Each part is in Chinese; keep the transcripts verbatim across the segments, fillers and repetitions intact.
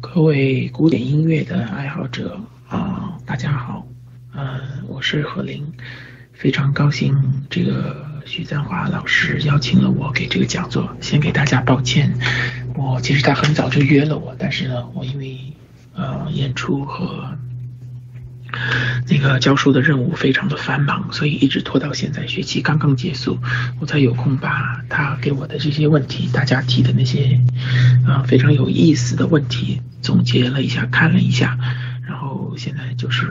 各位古典音乐的爱好者啊，大家好，呃，我是何林，非常高兴这个徐赞华老师邀请了我给这个讲座。先给大家抱歉，我其实他很早就约了我，但是呢，我因为呃演出和那个教书的任务非常的繁忙，所以一直拖到现在，学期刚刚结束，我才有空把他给我的这些问题，大家提的那些啊、呃、非常有意思的问题总结了一下，看了一下，然后现在就是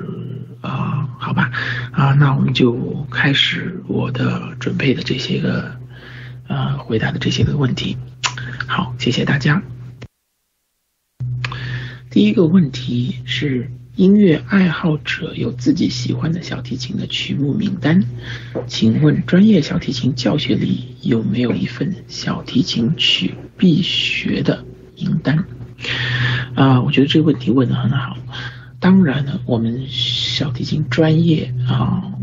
啊、呃、好吧啊、呃，那我们就开始我的准备的这些个呃回答的这些个问题。好，谢谢大家。第一个问题是，音乐爱好者有自己喜欢的小提琴的曲目名单，请问专业小提琴教学里有没有一份小提琴曲必学的名单？啊、呃，我觉得这个问题问得很好。当然呢，我们小提琴专业啊，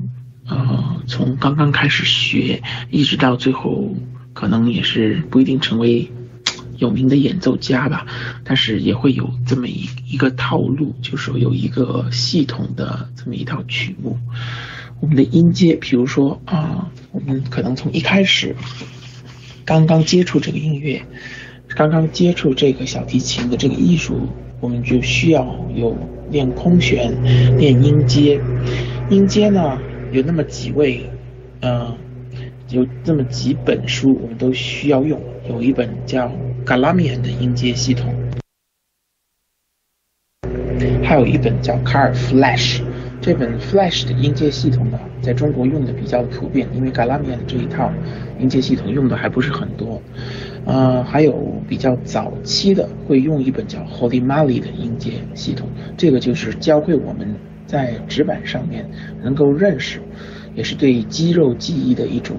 呃，从刚刚开始学，一直到最后，可能也是不一定成为有名的演奏家吧，但是也会有这么一一个套路，就是说有一个系统的这么一套曲目。我们的音阶，比如说啊、呃，我们可能从一开始刚刚接触这个音乐，刚刚接触这个小提琴的这个艺术，我们就需要有练空弦，练音阶。音阶呢，有那么几位，呃，有这么几本书我们都需要用，有一本叫 Galamian 的音阶系统，还有一本叫 Carl Flesch。 这本 Flesch 的音阶系统呢，在中国用的比较普遍，因为 Galamian 这一套音阶系统用的还不是很多。呃，还有比较早期的会用一本叫 Holy Mali 的音阶系统，这个就是教会我们在指板上面能够认识，也是对肌肉记忆的一种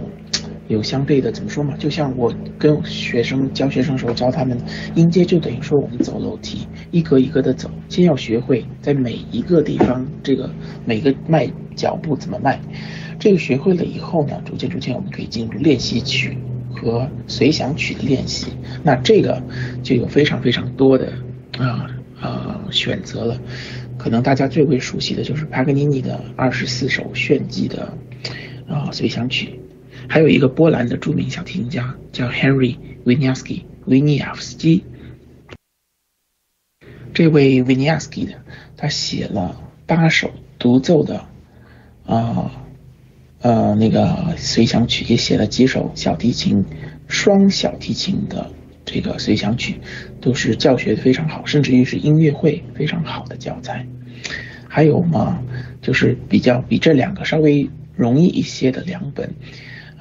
有相对的，怎么说嘛？就像我跟学生教学生时候教他们音阶，就等于说我们走楼梯，一格一格的走，先要学会在每一个地方这个每个迈脚步怎么迈，这个学会了以后呢，逐渐逐渐我们可以进入练习曲和随想曲的练习。那这个就有非常非常多的啊呃选择了，可能大家最为熟悉的就是帕格尼尼的二十四首炫技的啊、呃、随想曲。还有一个波兰的著名小提琴家叫 Henry Wieniawski， Wieniawski， 这位 Wieniawski 的，他写了八首独奏的，啊、呃，呃，那个随想曲，也写了几首小提琴、双小提琴的这个随想曲，都是教学非常好，甚至于是音乐会非常好的教材。还有嘛，就是比较比这两个稍微容易一些的两本。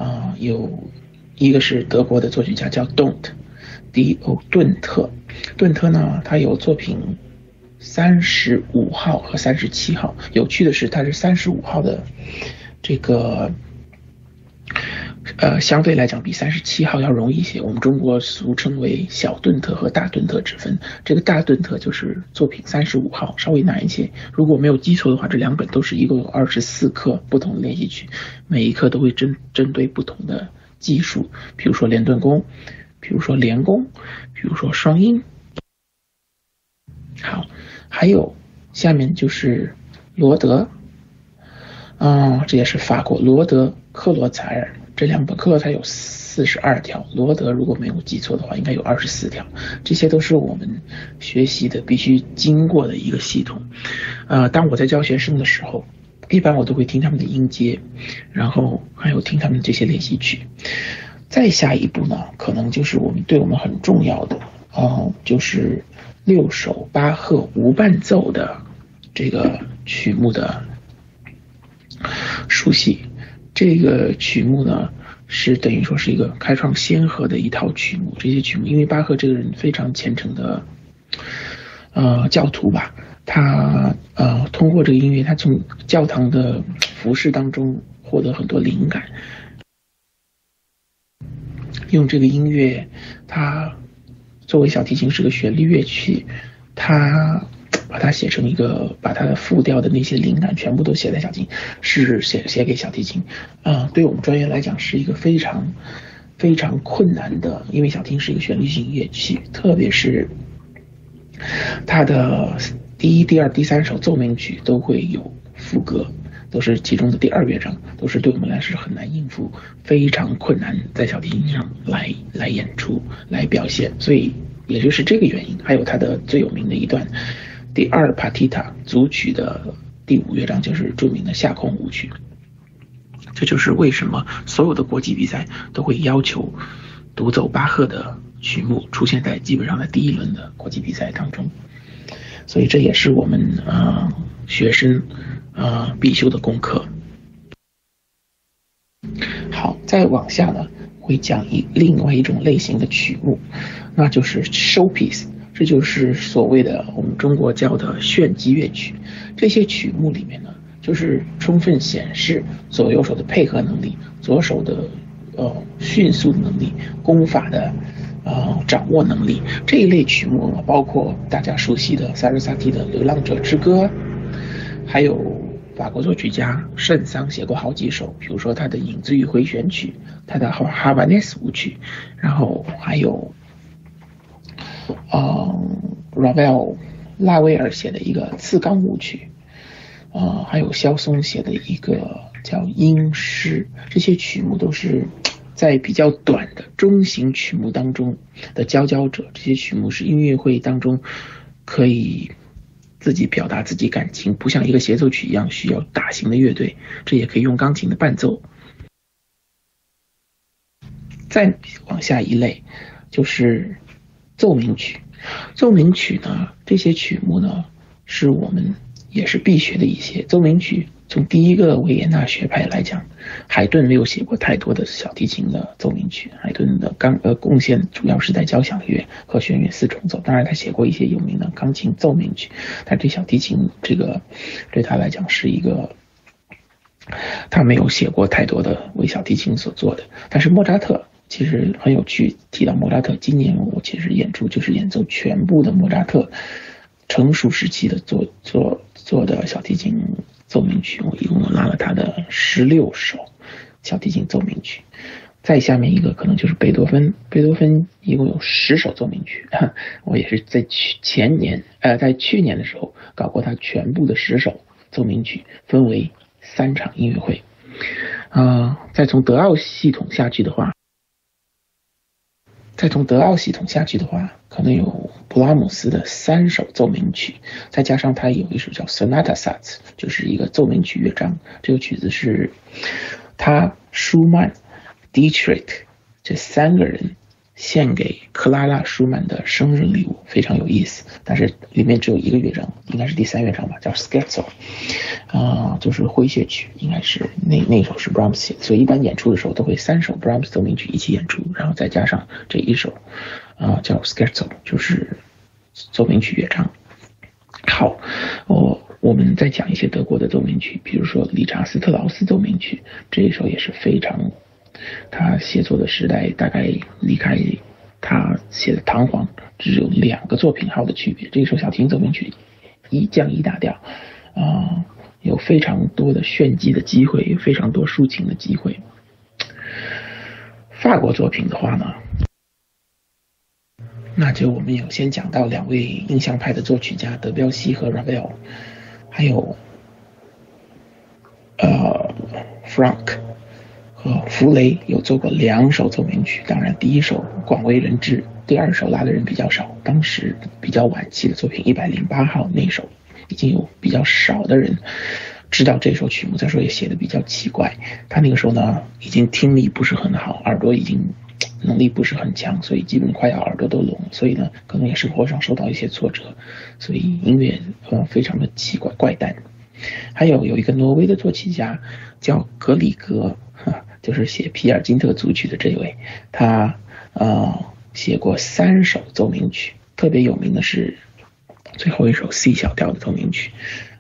啊、呃，有一个是德国的作曲家叫 Dont， D O 顿特，顿特呢，他有作品三十五号和三十七号。有趣的是，他是三十五号的这个，呃，相对来讲比三十七号要容易一些。我们中国俗称为小顿特和大顿特之分。这个大顿特就是作品三十五号，稍微难一些。如果没有记错的话，这两本都是一共有二十四课不同的练习曲，每一课都会针针对不同的技术，比如说连顿弓，比如说连弓，比如说双音。好，还有下面就是罗德，啊、嗯，这也是法国罗德克罗采尔。这两本克罗采有四十二条，罗德如果没有记错的话，应该有二十四条。这些都是我们学习的必须经过的一个系统。呃，当我在教学生的时候，一般我都会听他们的音阶，然后还有听他们这些练习曲。再下一步呢，可能就是我们对我们很重要的啊、呃，就是六首巴赫无伴奏的这个曲目的熟悉。这个曲目呢，是等于说是一个开创先河的一套曲目。这些曲目，因为巴赫这个人非常虔诚的，呃，教徒吧，他呃通过这个音乐，他从教堂的服饰当中获得很多灵感，用这个音乐，他作为小提琴是个旋律乐器，他把它写成一个，把它复调的那些灵感全部都写在小提琴，是写写给小提琴，啊、呃，对我们专业来讲是一个非常非常困难的，因为小提琴是一个旋律性乐器，特别是他的第一、第二、第三首奏鸣曲都会有赋格，都是其中的第二乐章，都是对我们来说很难应付，非常困难，在小提琴上来来演出、来表现。所以也就是这个原因，还有他的最有名的一段第二帕提塔组曲的第五乐章，就是著名的下空舞曲。这就是为什么所有的国际比赛都会要求独奏巴赫的曲目出现在基本上在第一轮的国际比赛当中。所以这也是我们呃学生呃必修的功课。好，再往下呢会讲一另外一种类型的曲目，那就是 showpiece， 这就是所谓的我们中国叫的炫技乐曲。这些曲目里面呢，就是充分显示左右手的配合能力，左手的呃迅速能力，功法的呃掌握能力。这一类曲目呢，包括大家熟悉的Sarasate的《流浪者之歌》，还有法国作曲家圣桑写过好几首，比如说他的《影子与回旋曲》，他的《哈瓦内斯舞曲》，然后还有呃 Ravel 拉威尔写的一个《次纲舞曲》。呃，还有萧松写的一个叫音诗。这些曲目都是在比较短的中型曲目当中的佼佼者。这些曲目是音乐会当中可以自己表达自己感情，不像一个协奏曲一样需要大型的乐队，这也可以用钢琴的伴奏。再往下一类就是奏鸣曲。奏鸣曲呢，这些曲目呢是我们也是必学的一些奏鸣曲。从第一个维也纳学派来讲，海顿没有写过太多的小提琴的奏鸣曲，海顿的钢呃贡献主要是在交响乐和弦乐四重奏。当然他写过一些有名的钢琴奏鸣曲，但对小提琴这个对他来讲是一个，他没有写过太多的为小提琴所做的。但是莫扎特其实很有趣，提到莫扎特，今年我其实演出就是演奏全部的莫扎特成熟时期的做做做的小提琴奏鸣曲，我一共拉了他的十六首小提琴奏鸣曲。再下面一个可能就是贝多芬，贝多芬一共有十首奏鸣曲，我也是在去前年呃在去年的时候搞过他全部的十首奏鸣曲，分为三场音乐会。呃，再从德奥系统下去的话，再从德奥系统下去的话，可能有布拉姆斯的三首奏鸣曲，再加上他有一首叫 Sonata Satz， 就是一个奏鸣曲乐章。这个曲子是他舒曼、Dietrich 这三个人献给克拉拉·舒曼的生日礼物，非常有意思。但是里面只有一个乐章，应该是第三乐章吧，叫 Scherzo， 啊、呃，就是诙谐曲，应该是那那首是 Brahms 写的。所以一般演出的时候都会三首 Brahms 奏鸣曲一起演出，然后再加上这一首，啊、呃，叫 Scherzo， 就是奏鸣曲乐章。好，哦，我们再讲一些德国的奏鸣曲，比如说理查斯特劳斯奏鸣曲，这一首也是非常。他写作的时代大概离开他写的堂皇只有两个作品号的区别。这首小提琴奏鸣曲一降一大调，啊、呃，有非常多的炫技的机会，有非常多抒情的机会。法国作品的话呢，那就我们有先讲到两位印象派的作曲家德彪西和 Ravel， 还有呃 Frank。呃，弗雷有做过两首奏鸣曲，当然第一首广为人知，第二首拉的人比较少。当时比较晚期的作品一百零八号那首，已经有比较少的人知道这首曲目。再说也写的比较奇怪，他那个时候呢，已经听力不是很好，耳朵已经能力不是很强，所以基本快要耳朵都聋，所以呢，可能也生活上受到一些挫折，所以音乐呃非常的奇怪怪诞。还有有一个挪威的作曲家叫格里格。就是写皮尔金特组曲的这位，他呃写过三首奏鸣曲，特别有名的是最后一首 C 小调的奏鸣曲，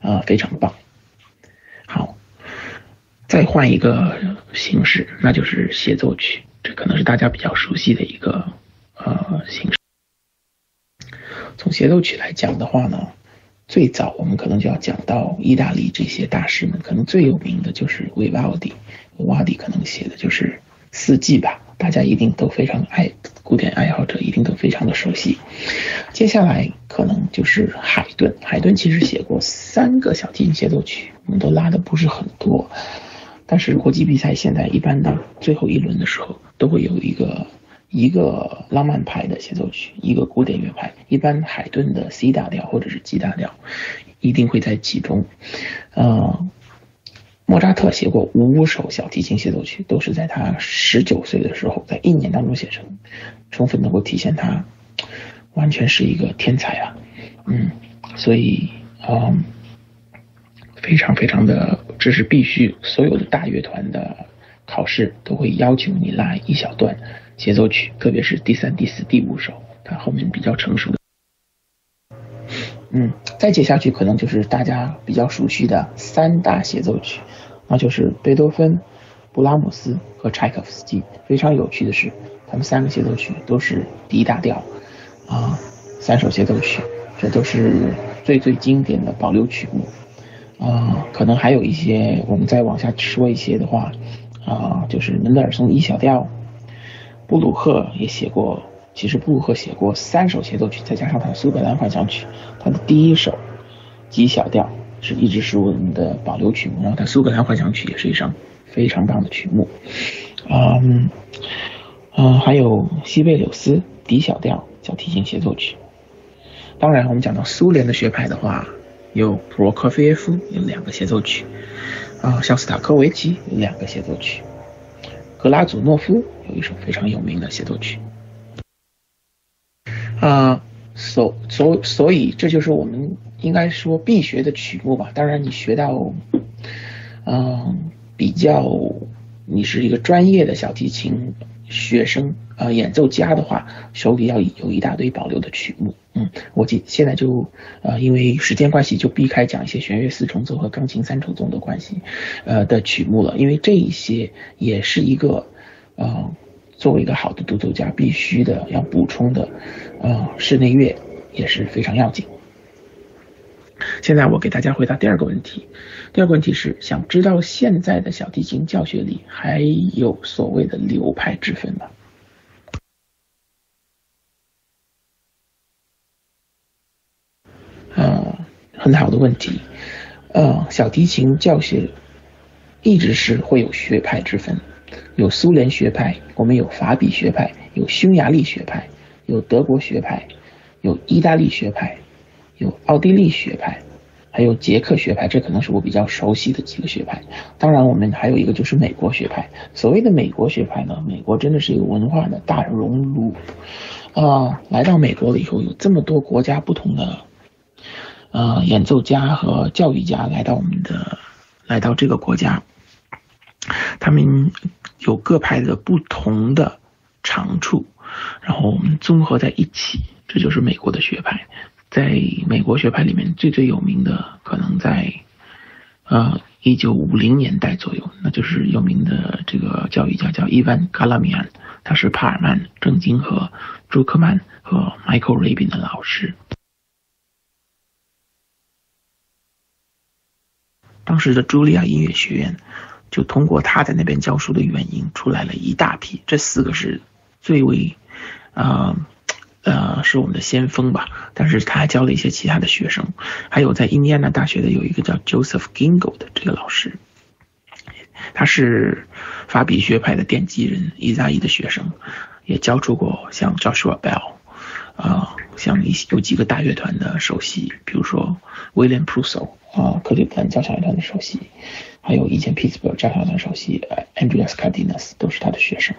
啊、呃，非常棒。好，再换一个形式，那就是协奏曲，这可能是大家比较熟悉的一个呃形式。从协奏曲来讲的话呢，最早我们可能就要讲到意大利这些大师们，可能最有名的就是维瓦尔第。维瓦尔第可能写的就是四季吧，大家一定都非常爱，古典爱好者一定都非常的熟悉。接下来可可能就是海顿。海顿其实写过三个小提琴协奏曲，我们都拉的不是很多，但是国际比赛现在一般到最后一轮的时候，都会有一个一个浪漫派的协奏曲，一个古典乐派。一般海顿的 C 大调或者是 G 大调，一定会在其中。呃，莫扎特写过五首小提琴协奏曲，都是在他十九岁的时候，在一年当中写成，充分能够体现他。 完全是一个天才啊，嗯，所以啊、嗯，非常非常的，这是必须，所有的大乐团的考试都会要求你拉一小段协奏曲，特别是第三、第四、第五首，它后面比较成熟的。嗯，再接下去可能就是大家比较熟悉的三大协奏曲，那就是贝多芬、布拉姆斯和柴可夫斯基。非常有趣的是，他们三个协奏曲都是D大调。 啊，三首协奏曲，这都是最最经典的保留曲目。啊，可能还有一些，我们再往下说一些的话，啊，就是门德尔松的 E 小调，布鲁赫也写过。其实布鲁赫写过三首协奏曲，再加上他的苏格兰幻想曲。他的第一首 G 小调是一直是我们的保留曲目，然后他苏格兰幻想曲也是一首非常棒的曲目。啊、嗯，嗯、啊，还有西贝柳斯 D 小调。 小提琴协奏曲，当然，我们讲到苏联的学派的话，有普罗科菲耶夫有两个协奏曲，啊，肖斯塔科维奇有两个协奏曲，格拉祖诺夫有一首非常有名的协奏曲，啊，所所所以这就是我们应该说必学的曲目吧。当然，你学到，嗯，比较你是一个专业的小提琴。 学生啊、呃，演奏家的话，手里要有一大堆保留的曲目。嗯，我今现在就呃，因为时间关系，就避开讲一些弦乐四重奏和钢琴三重奏的关系，呃的曲目了。因为这一些也是一个，呃，作为一个好的独奏家必须的要补充的，呃，室内乐也是非常要紧。现在我给大家回答第二个问题。第二个问题是，想知道现在的小提琴教学里还有所谓的流派之分吗？呃，很好的问题。呃，小提琴教学一直是会有学派之分，有苏联学派，我们有法比学派，有匈牙利学派，有德国学派，有意大利学派。 有奥地利学派，还有捷克学派，这可能是我比较熟悉的几个学派。当然，我们还有一个就是美国学派。所谓的美国学派呢，美国真的是一个文化的大熔炉，啊、呃，来到美国了以后，有这么多国家不同的，呃，演奏家和教育家来到我们的，来到这个国家，他们有各派的不同的长处，然后我们综合在一起，这就是美国的学派。 在美国学派里面最最有名的，可能在，呃，一九五零年代左右，那就是有名的这个教育家叫伊万·Galamian，他是帕尔曼、郑经和、朱克曼和 Michael Rabin 的老师。当时的茱莉亚音乐学院就通过他在那边教书的原因，出来了一大批，这四个是最为，呃。 呃，是我们的先锋吧，但是他还教了一些其他的学生，还有在印第安纳大学的有一个叫 Joseph Gingold 的这个老师，他是法比学派的奠基人，伊扎伊的学生，也教出过像 Joshua Bell， 啊、呃，像一有几个大乐团的首席，比如说 William Preucil 啊、呃，克利夫兰交响乐团的首席，还有以前匹兹堡交响乐团首席 Andrés Cárdenes 都是他的学生。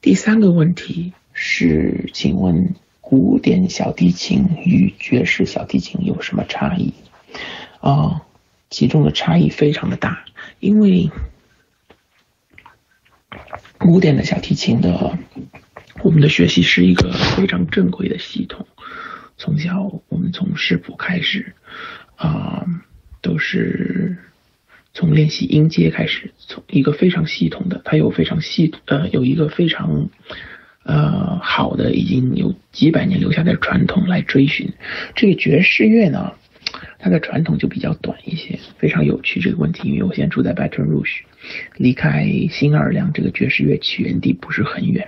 第三个问题是，请问古典小提琴与爵士小提琴有什么差异？啊、呃，其中的差异非常的大，因为古典的小提琴的，我们的学习是一个非常正规的系统，从小我们从视谱开始，啊、呃，都是。 从练习音阶开始，从一个非常系统的，它有非常系呃有一个非常呃好的，已经有几百年留下的传统来追寻。这个爵士乐呢，它的传统就比较短一些，非常有趣这个问题，因为我现在住在白城路，离开新奥尔良这个爵士乐起源地不是很远。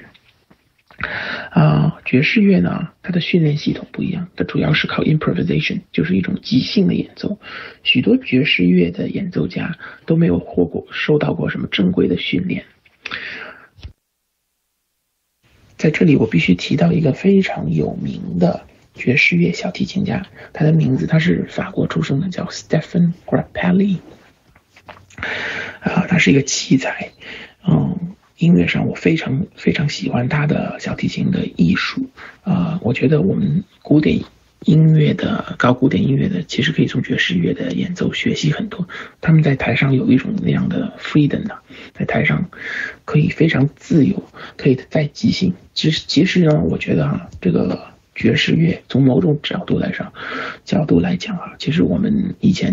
啊，爵士乐呢，它的训练系统不一样，它主要是靠 improvisation， 就是一种即兴的演奏。许多爵士乐的演奏家都没有获过受到过什么正规的训练。在这里，我必须提到一个非常有名的爵士乐小提琴家，他的名字他是法国出生的，叫 Stephen Grappelli。啊，他是一个奇才，嗯。 音乐上，我非常非常喜欢他的小提琴的艺术，啊、呃，我觉得我们古典音乐的高古典音乐的，其实可以从爵士乐的演奏学习很多。他们在台上有一种那样的 freedom 呢、啊，在台上可以非常自由，可以在即兴。其实，其实呢，我觉得啊，这个爵士乐从某种角度来上角度来讲啊，其实我们以前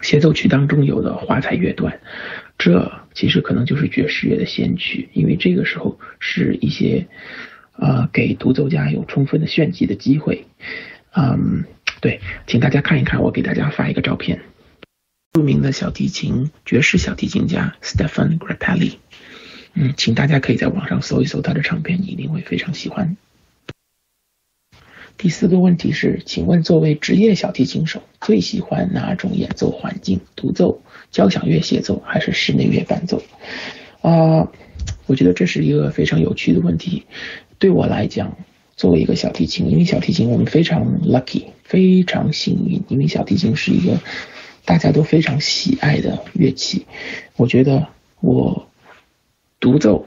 协奏曲当中有的华彩乐段。 这其实可能就是爵士乐的先驱，因为这个时候是一些，呃，给独奏家有充分的炫技的机会。嗯，对，请大家看一看，我给大家发一个照片。著名的小提琴爵士小提琴家 Stephen Grappelli， 嗯，请大家可以在网上搜一搜他的唱片，你一定会非常喜欢。第四个问题是，请问作为职业小提琴手，最喜欢哪种演奏环境？独奏？ 交响乐协奏还是室内乐伴奏？啊、呃，我觉得这是一个非常有趣的问题。对我来讲，作为一个小提琴，因为小提琴我们非常 lucky， 非常幸运，因为小提琴是一个大家都非常喜爱的乐器。我觉得我独奏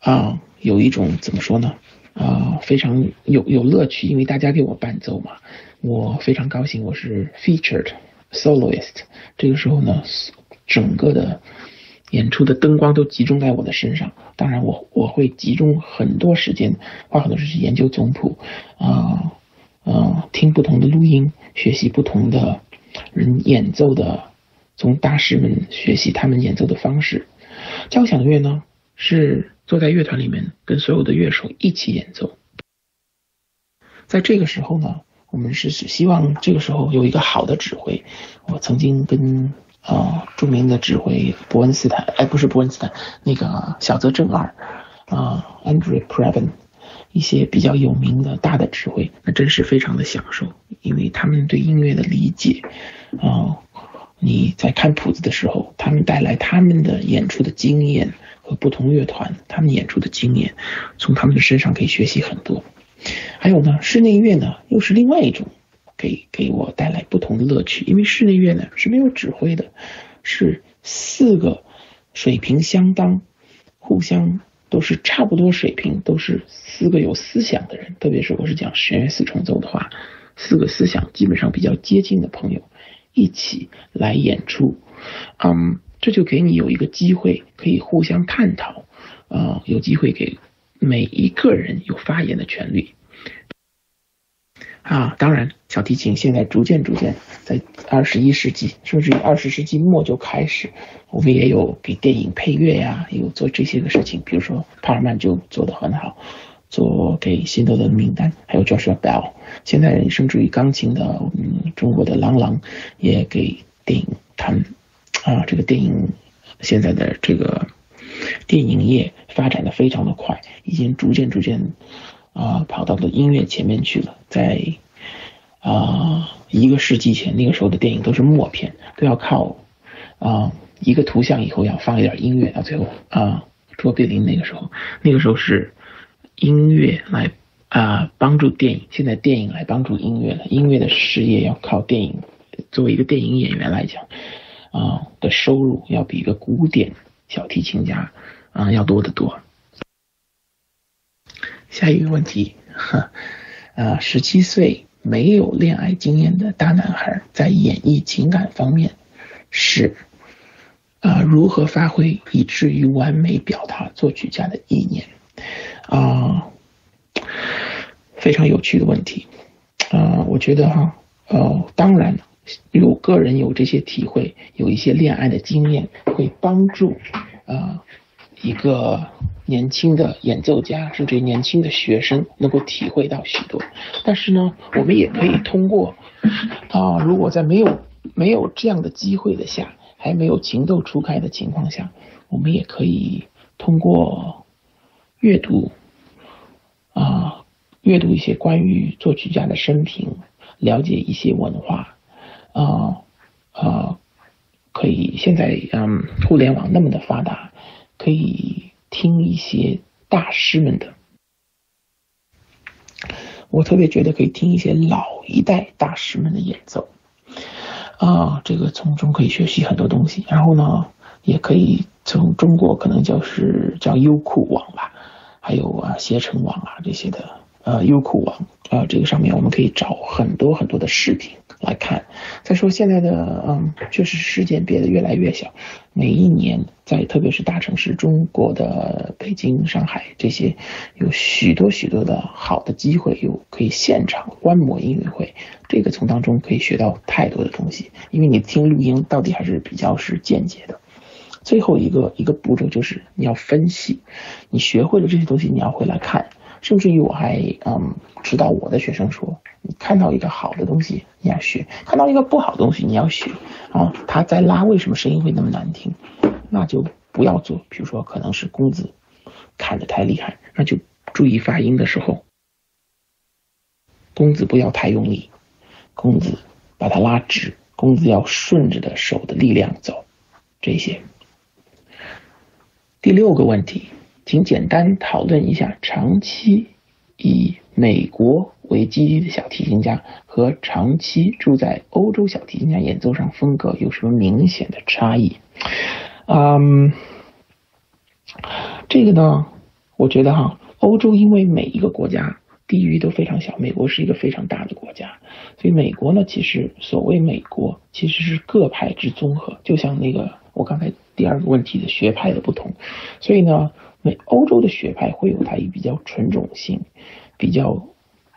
啊、呃，有一种怎么说呢？啊、呃，非常有有乐趣，因为大家给我伴奏嘛，我非常高兴，我是 featured。 soloist， 这个时候呢，整个的演出的灯光都集中在我的身上。当然我，我我会集中很多时间，花很多时间研究总谱，啊、呃，呃，听不同的录音，学习不同的人演奏的，从大师们学习他们演奏的方式。交响乐呢，是坐在乐团里面跟所有的乐手一起演奏，在这个时候呢。 我们是希望这个时候有一个好的指挥。我曾经跟啊、呃、著名的指挥伯恩斯坦，哎，不是伯恩斯坦，那个小泽正二，啊、呃、，Andre Previn， 一些比较有名的大的指挥，那真是非常的享受，因为他们对音乐的理解，啊、呃，你在看谱子的时候，他们带来他们的演出的经验和不同乐团他们演出的经验，从他们的身上可以学习很多。 还有呢，室内乐呢又是另外一种，给给我带来不同的乐趣。因为室内乐呢是没有指挥的，是四个水平相当、互相都是差不多水平，都是四个有思想的人。特别是我是讲弦乐四重奏的话，四个思想基本上比较接近的朋友一起来演出，嗯，这就给你有一个机会可以互相探讨，呃，有机会给。 每一个人有发言的权利啊！当然，小提琴现在逐渐逐渐在二十一世纪，甚至于二十世纪末就开始，我们也有给电影配乐呀、啊，也有做这些个事情。比如说，帕尔曼就做得很好，做给《辛德勒的名单》，还有 Joshua Bell。现在人甚至于钢琴的，嗯，中国的郎朗也给电影他们啊，这个电影现在的这个。 电影业发展的非常的快，已经逐渐逐渐，啊、呃，跑到了音乐前面去了。在啊、呃、一个世纪前，那个时候的电影都是默片，都要靠啊、呃、一个图像以后要放一点音乐，到最后啊，卓别林那个时候，那个时候是音乐来啊、呃、帮助电影，现在电影来帮助音乐了。音乐的事业要靠电影，作为一个电影演员来讲，啊、呃、的收入要比一个古典。 小提琴家，啊、嗯，要多得多。下一个问题，哈，啊，十七岁没有恋爱经验的大男孩在演绎情感方面是，啊、呃，如何发挥以至于完美表达作曲家的意念？啊、呃，非常有趣的问题。啊、呃，我觉得哈，呃，当然。 有个人有这些体会，有一些恋爱的经验，会帮助，呃，一个年轻的演奏家甚至年轻的学生能够体会到许多。但是呢，我们也可以通过，啊、呃，如果在没有没有这样的机会的下，还没有情窦初开的情况下，我们也可以通过阅读，阅读一些关于作曲家的生平，了解一些文化，啊、呃、啊、呃，可以现在嗯，互联网那么的发达，可以听一些大师们的。我特别觉得可以听一些老一代大师们的演奏，啊、呃，这个从中可以学习很多东西。然后呢，也可以从中国可能就是叫优酷网吧，还有啊携程网啊这些的。呃，优酷网啊、呃，这个上面我们可以找很多很多的视频来看。再说现在的，嗯，确实世界变得越来越小，每一年在特别是大城市，中国的北京、上海这些，有许多许多的好的机会，有可以现场观摩音乐会。这个从当中可以学到太多的东西，因为你听录音到底还是比较是间接的。最后一个一个步骤就是你要分析，你学会了这些东西，你要回来看。甚至于我还嗯指导我的学生说，你看到一个好的东西你要学，看到一个不好的东西你要学啊。他在拉为什么声音会那么难听，那就不要做。比如说可能是弓子砍得太厉害，那就注意发音的时候，弓子不要太用力，弓子把它拉直，弓子要顺着的手的力量走。这些。第六个问题。请简单讨论一下长期以美国为基地的小提琴家和长期住在欧洲小提琴家演奏上风格有什么明显的差异？嗯，这个呢，我觉得哈，欧洲因为每一个国家地域都非常小，美国是一个非常大的国家，所以美国呢，其实所谓美国其实是各派之综合，就像那个我刚才第二个问题的学派的不同，所以呢。美欧洲的学派会有它比较纯种性，比较，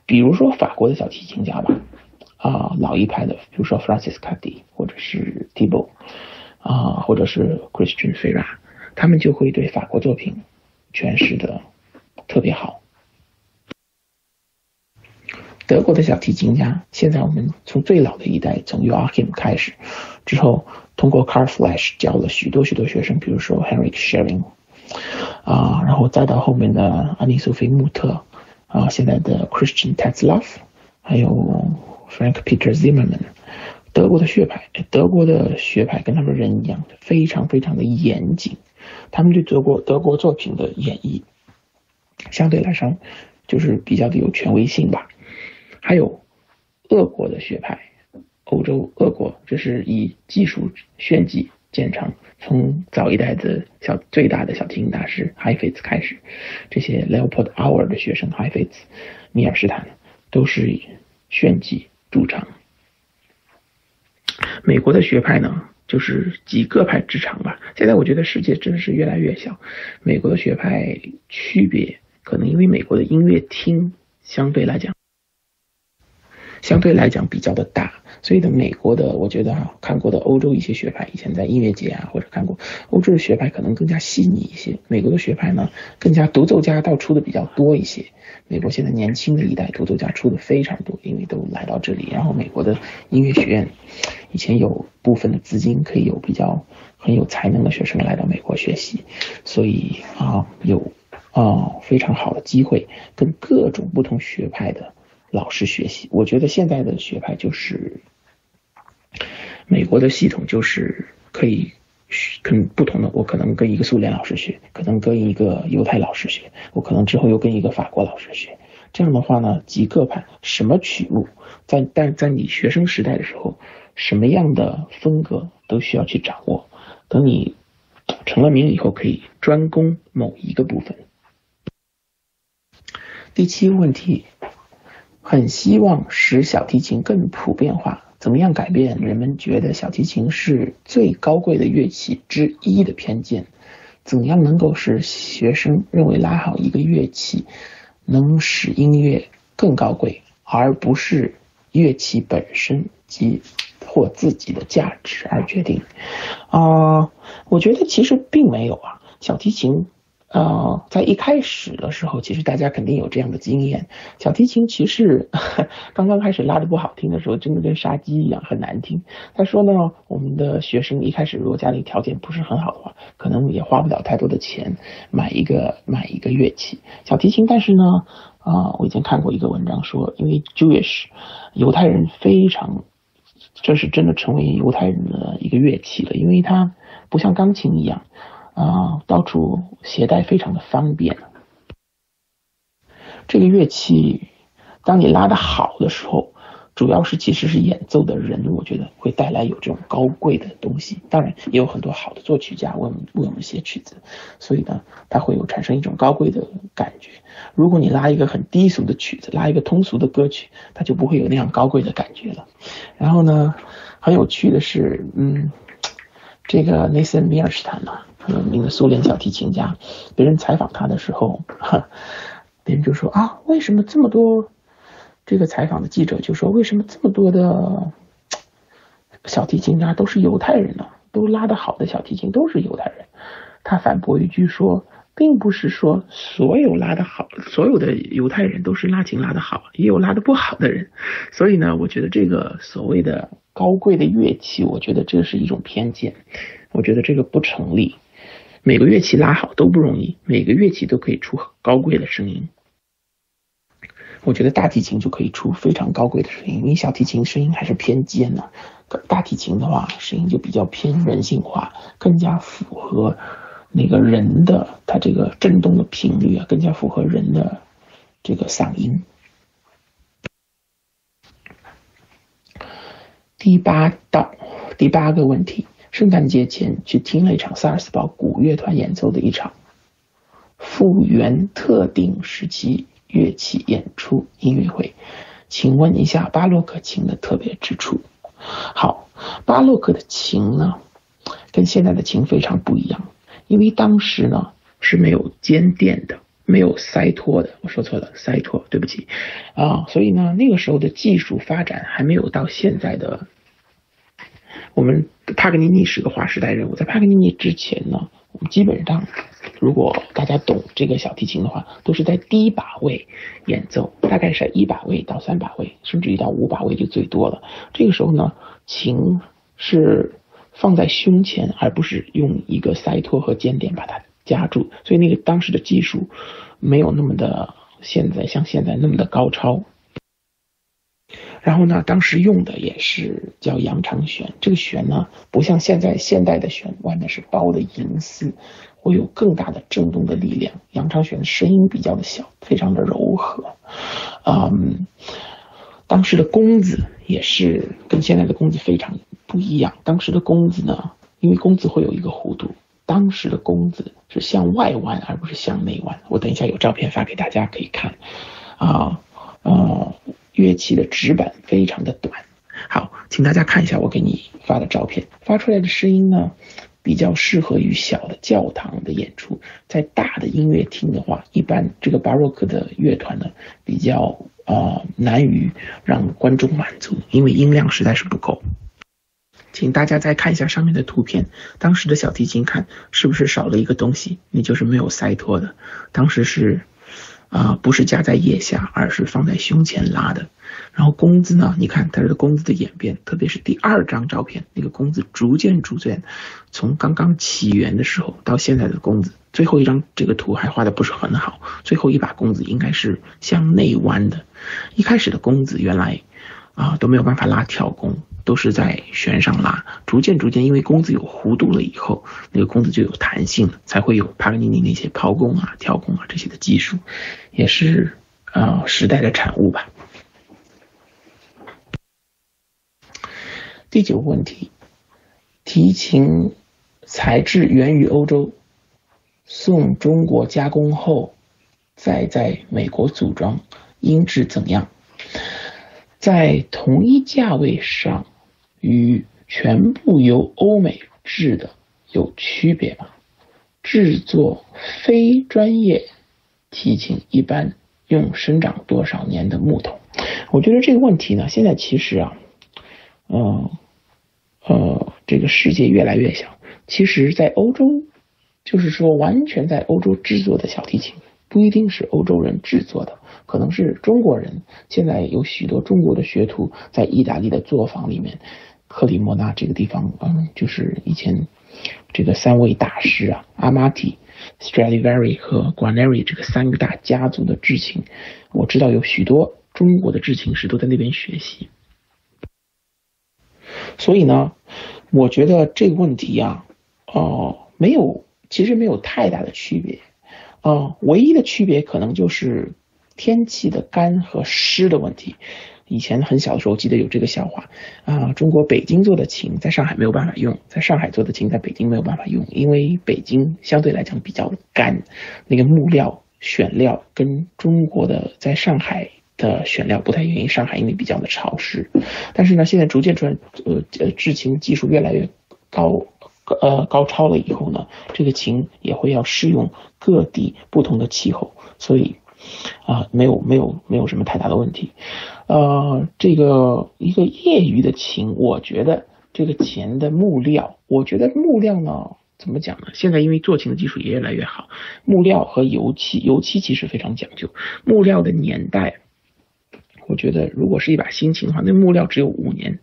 比如说法国的小提琴家吧，啊、呃，老一派的，比如说 Francescatti 或者是 Thibaud 啊、呃，或者是 Christian Ferras， 他们就会对法国作品诠释的特别好。德国的小提琴家，现在我们从最老的一代，从 Joachim 开始，之后通过 Carl Flesch 教了许多许多学生，比如说 Henryk Szeryng。啊，然后再到后面的安妮·索菲·穆特，啊，现在的 Christian Tetzlaff， 还有 Frank Peter Zimmermann， 德国的学派，德国的学派跟他们人一样，非常非常的严谨，他们对德国德国作品的演绎，相对来说就是比较的有权威性吧。还有俄国的学派，欧洲俄国就是以技术炫技。现场从早一代的小最大的小提琴大师海菲兹开始，这些 Leopold Auer 的学生海菲兹、米尔斯坦都是以炫技著称。美国的学派呢，就是几个派之长吧。现在我觉得世界真是越来越小，美国的学派区别可能因为美国的音乐厅相对来讲。相对来讲比较的大，所以呢，美国的我觉得啊，看过的欧洲一些学派，以前在音乐节啊或者看过欧洲的学派可能更加细腻一些，美国的学派呢更加独奏家倒出的比较多一些。美国现在年轻的一代独奏家出的非常多，因为都来到这里，然后美国的音乐学院以前有部分的资金可以有比较很有才能的学生来到美国学习，所以啊有啊非常好的机会跟各种不同学派的。老师学习，我觉得现在的学派就是美国的系统，就是可以跟不同的，我可能跟一个苏联老师学，可能跟一个犹太老师学，我可能之后又跟一个法国老师学。这样的话呢，即刻盘什么曲目，在但在你学生时代的时候，什么样的风格都需要去掌握。等你成了名以后，可以专攻某一个部分。第七问题。很希望使小提琴更普遍化，怎么样改变人们觉得小提琴是最高贵的乐器之一的偏见？怎样能够使学生认为拉好一个乐器能使音乐更高贵，而不是乐器本身及或自己的价值而决定？啊、呃，我觉得其实并没有啊，小提琴。呃，在一开始的时候，其实大家肯定有这样的经验。小提琴其实刚刚开始拉的不好听的时候，真的跟杀鸡一样很难听。再说呢，我们的学生一开始如果家里条件不是很好的话，可能也花不了太多的钱买一个买一个乐器。小提琴，但是呢，啊、呃，我以前看过一个文章说，因为 Jewish 犹太人非常，这是真的成为犹太人的一个乐器了，因为它不像钢琴一样啊、呃，到处携带非常的方便。这个乐器，当你拉得好的时候，主要是其实是演奏的人，我觉得会带来有这种高贵的东西。当然，也有很多好的作曲家为我们为我们写曲子，所以呢，它会有产生一种高贵的感觉。如果你拉一个很低俗的曲子，拉一个通俗的歌曲，它就不会有那样高贵的感觉了。然后呢，很有趣的是，嗯，这个内森·米尔斯坦嘛，很有名的苏联小提琴家，别人采访他的时候，别人就说啊，为什么这么多？这个采访的记者就说：“为什么这么多的小提琴家都是犹太人呢？都拉得好的小提琴都是犹太人。”他反驳一句说：“并不是说所有拉得好，所有的犹太人都是拉琴拉得好，也有拉得不好的人。”所以呢，我觉得这个所谓的高贵的乐器，我觉得这是一种偏见，我觉得这个不成立。每个乐器拉好都不容易，每个乐器都可以出高贵的声音。我觉得大提琴就可以出非常高贵的声音，因为小提琴声音还是偏尖呢、啊。大提琴的话，声音就比较偏人性化，更加符合那个人的它这个振动的频率啊，更加符合人的这个嗓音。第八道，第八个问题：圣诞节前去听了一场萨尔斯堡古乐团演奏的一场复原特定时期乐器演出音乐会，请问一下巴洛克琴的特别之处。好，巴洛克的琴呢，跟现在的琴非常不一样，因为当时呢是没有尖垫的，没有塞托的，我说错了，塞托，对不起啊，所以呢，那个时候的技术发展还没有到现在的。我们帕格尼尼是个划时代人物，在帕格尼尼之前呢，我们基本上，如果大家懂这个小提琴的话，都是在低把位演奏，大概是一把位到三把位，甚至于到五把位就最多了。这个时候呢，琴是放在胸前，而不是用一个塞托和尖点把它夹住，所以那个当时的技术没有那么的现在像现在那么的高超。然后呢，当时用的也是叫扬长弦，这个弦呢不像现在现代的弦，外面是包的银丝，会有更大的震动的力量。扬长弦的声音比较的小，非常的柔和。嗯，当时的弓子也是跟现在的弓子非常不一样。当时的弓子呢，因为弓子会有一个弧度，当时的弓子是向外弯而不是向内弯。我等一下有照片发给大家可以看。啊，呃。乐器的指板非常的短。好，请大家看一下我给你发的照片，发出来的声音呢比较适合于小的教堂的演出。在大的音乐厅的话，一般这个巴洛克的乐团呢比较呃难于让观众满足，因为音量实在是不够。请大家再看一下上面的图片，当时的小提琴看是不是少了一个东西，那就是没有塞托的，当时是啊、呃，不是夹在腋下，而是放在胸前拉的。然后弓子呢，你看它的弓子的演变，特别是第二张照片，那个弓子逐渐逐渐从刚刚起源的时候到现在的弓子，最后一张这个图还画的不是很好，最后一把弓子应该是向内弯的。一开始的弓子原来啊、呃、都没有办法拉跳弓，都是在弦上拉，逐渐逐渐因为弓子有弧度了以后，那个弓子就有弹性了，才会有帕格尼尼那些抛弓啊跳弓啊这些的技术，也是啊、呃、时代的产物吧。第九个问题，提琴材质源于欧洲，送中国加工后再在美国组装，音质怎样？在同一价位上与全部由欧美制的有区别吗？制作非专业提琴一般用生长多少年的木头？我觉得这个问题呢，现在其实啊，呃呃，这个世界越来越小。其实，在欧洲，就是说完全在欧洲制作的小提琴，不一定是欧洲人制作的，可能是中国人。现在有许多中国的学徒在意大利的作坊里面，克里莫纳这个地方，嗯，就是以前这个三位大师啊，阿马蒂、Stradivari 和 Guaneri 这个三个大家族的制琴，我知道有许多中国的制琴师都在那边学习。所以呢，我觉得这个问题啊，哦、呃，没有，其实没有太大的区别，啊、呃，唯一的区别可能就是天气的干和湿的问题。以前很小的时候记得有这个笑话啊，中国北京做的琴在上海没有办法用，在上海做的琴在北京没有办法用，因为北京相对来讲比较干，那个木料选料跟中国的在上海的选料不太一样，上海因为比较的潮湿。但是呢，现在逐渐转呃呃制琴技术越来越高呃高超了以后呢，这个琴也会要适用各地不同的气候，所以。啊，没有没有没有什么太大的问题，呃，这个一个业余的琴，我觉得这个琴的木料，我觉得木料呢，怎么讲呢？现在因为做琴的技术也越来越好，木料和油漆，油漆其实非常讲究，木料的年代，我觉得如果是一把新琴的话，那木料只有五年。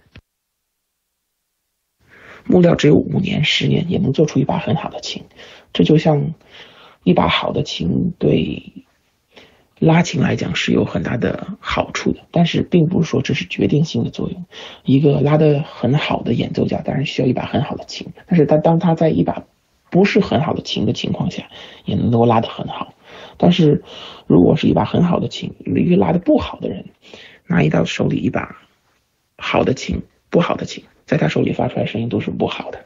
木料只有五年、十年也能做出一把很好的琴，这就像一把好的琴对。拉琴来讲是有很大的好处的，但是并不是说这是决定性的作用。一个拉得很好的演奏家当然需要一把很好的琴，但是他当他在一把不是很好的琴的情况下也能够拉得很好。但是如果是一把很好的琴，一个拉得不好的人拿一到手里一把好的琴，不好的琴在他手里发出来声音都是不好的。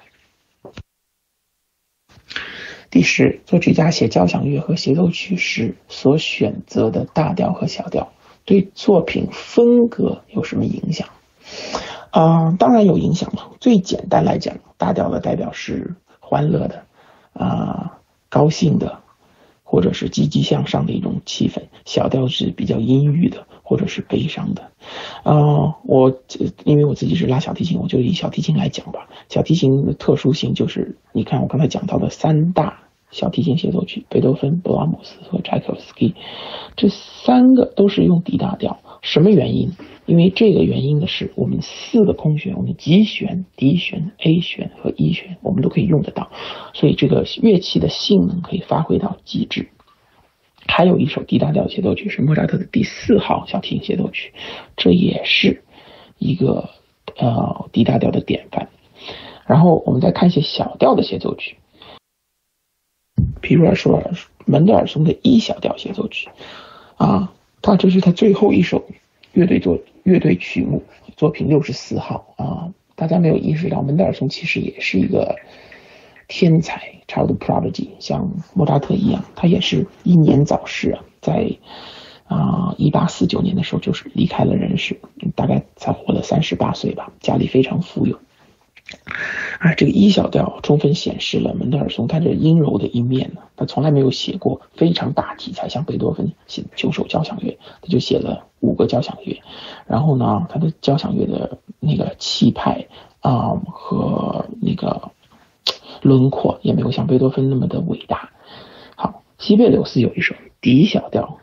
第十，作曲家写交响乐和协奏曲时所选择的大调和小调对作品风格有什么影响？啊、呃，当然有影响了。最简单来讲，大调的代表是欢乐的，啊、呃，高兴的，或者是积极向上的一种气氛；小调是比较阴郁的，或者是悲伤的。啊、呃，我因为我自己是拉小提琴，我就以小提琴来讲吧。小提琴的特殊性就是，你看我刚才讲到的三大小提琴协奏曲，贝多芬、布拉姆斯和柴可夫斯基，这三个都是用 D 大调。什么原因？因为这个原因的是我们四个空弦，我们G弦、D弦、A弦和E弦，我们都可以用得到，所以这个乐器的性能可以发挥到极致。还有一首 D 大调协奏曲是莫扎特的第四号小提琴协奏曲，这也是一个呃 D 大调的典范。然后我们再看一些小调的协奏曲，比如说门德尔松的 E 小调协奏曲啊，它这是他最后一首乐队作乐队曲目作品六十四号啊。大家没有意识到门德尔松其实也是一个天才 child prodigy， 像莫扎特一样，他也是英年早逝啊，在啊、呃、一八四九年的时候就是离开了人世，大概才活了三十八岁吧，家里非常富有。而这个E小调充分显示了门德尔松他这阴柔的一面呢，他从来没有写过非常大题材，像贝多芬写九首交响乐，他就写了五个交响乐。然后呢，他的交响乐的那个气派啊、嗯、和那个轮廓也没有像贝多芬那么的伟大。好，西贝柳斯有一首D小调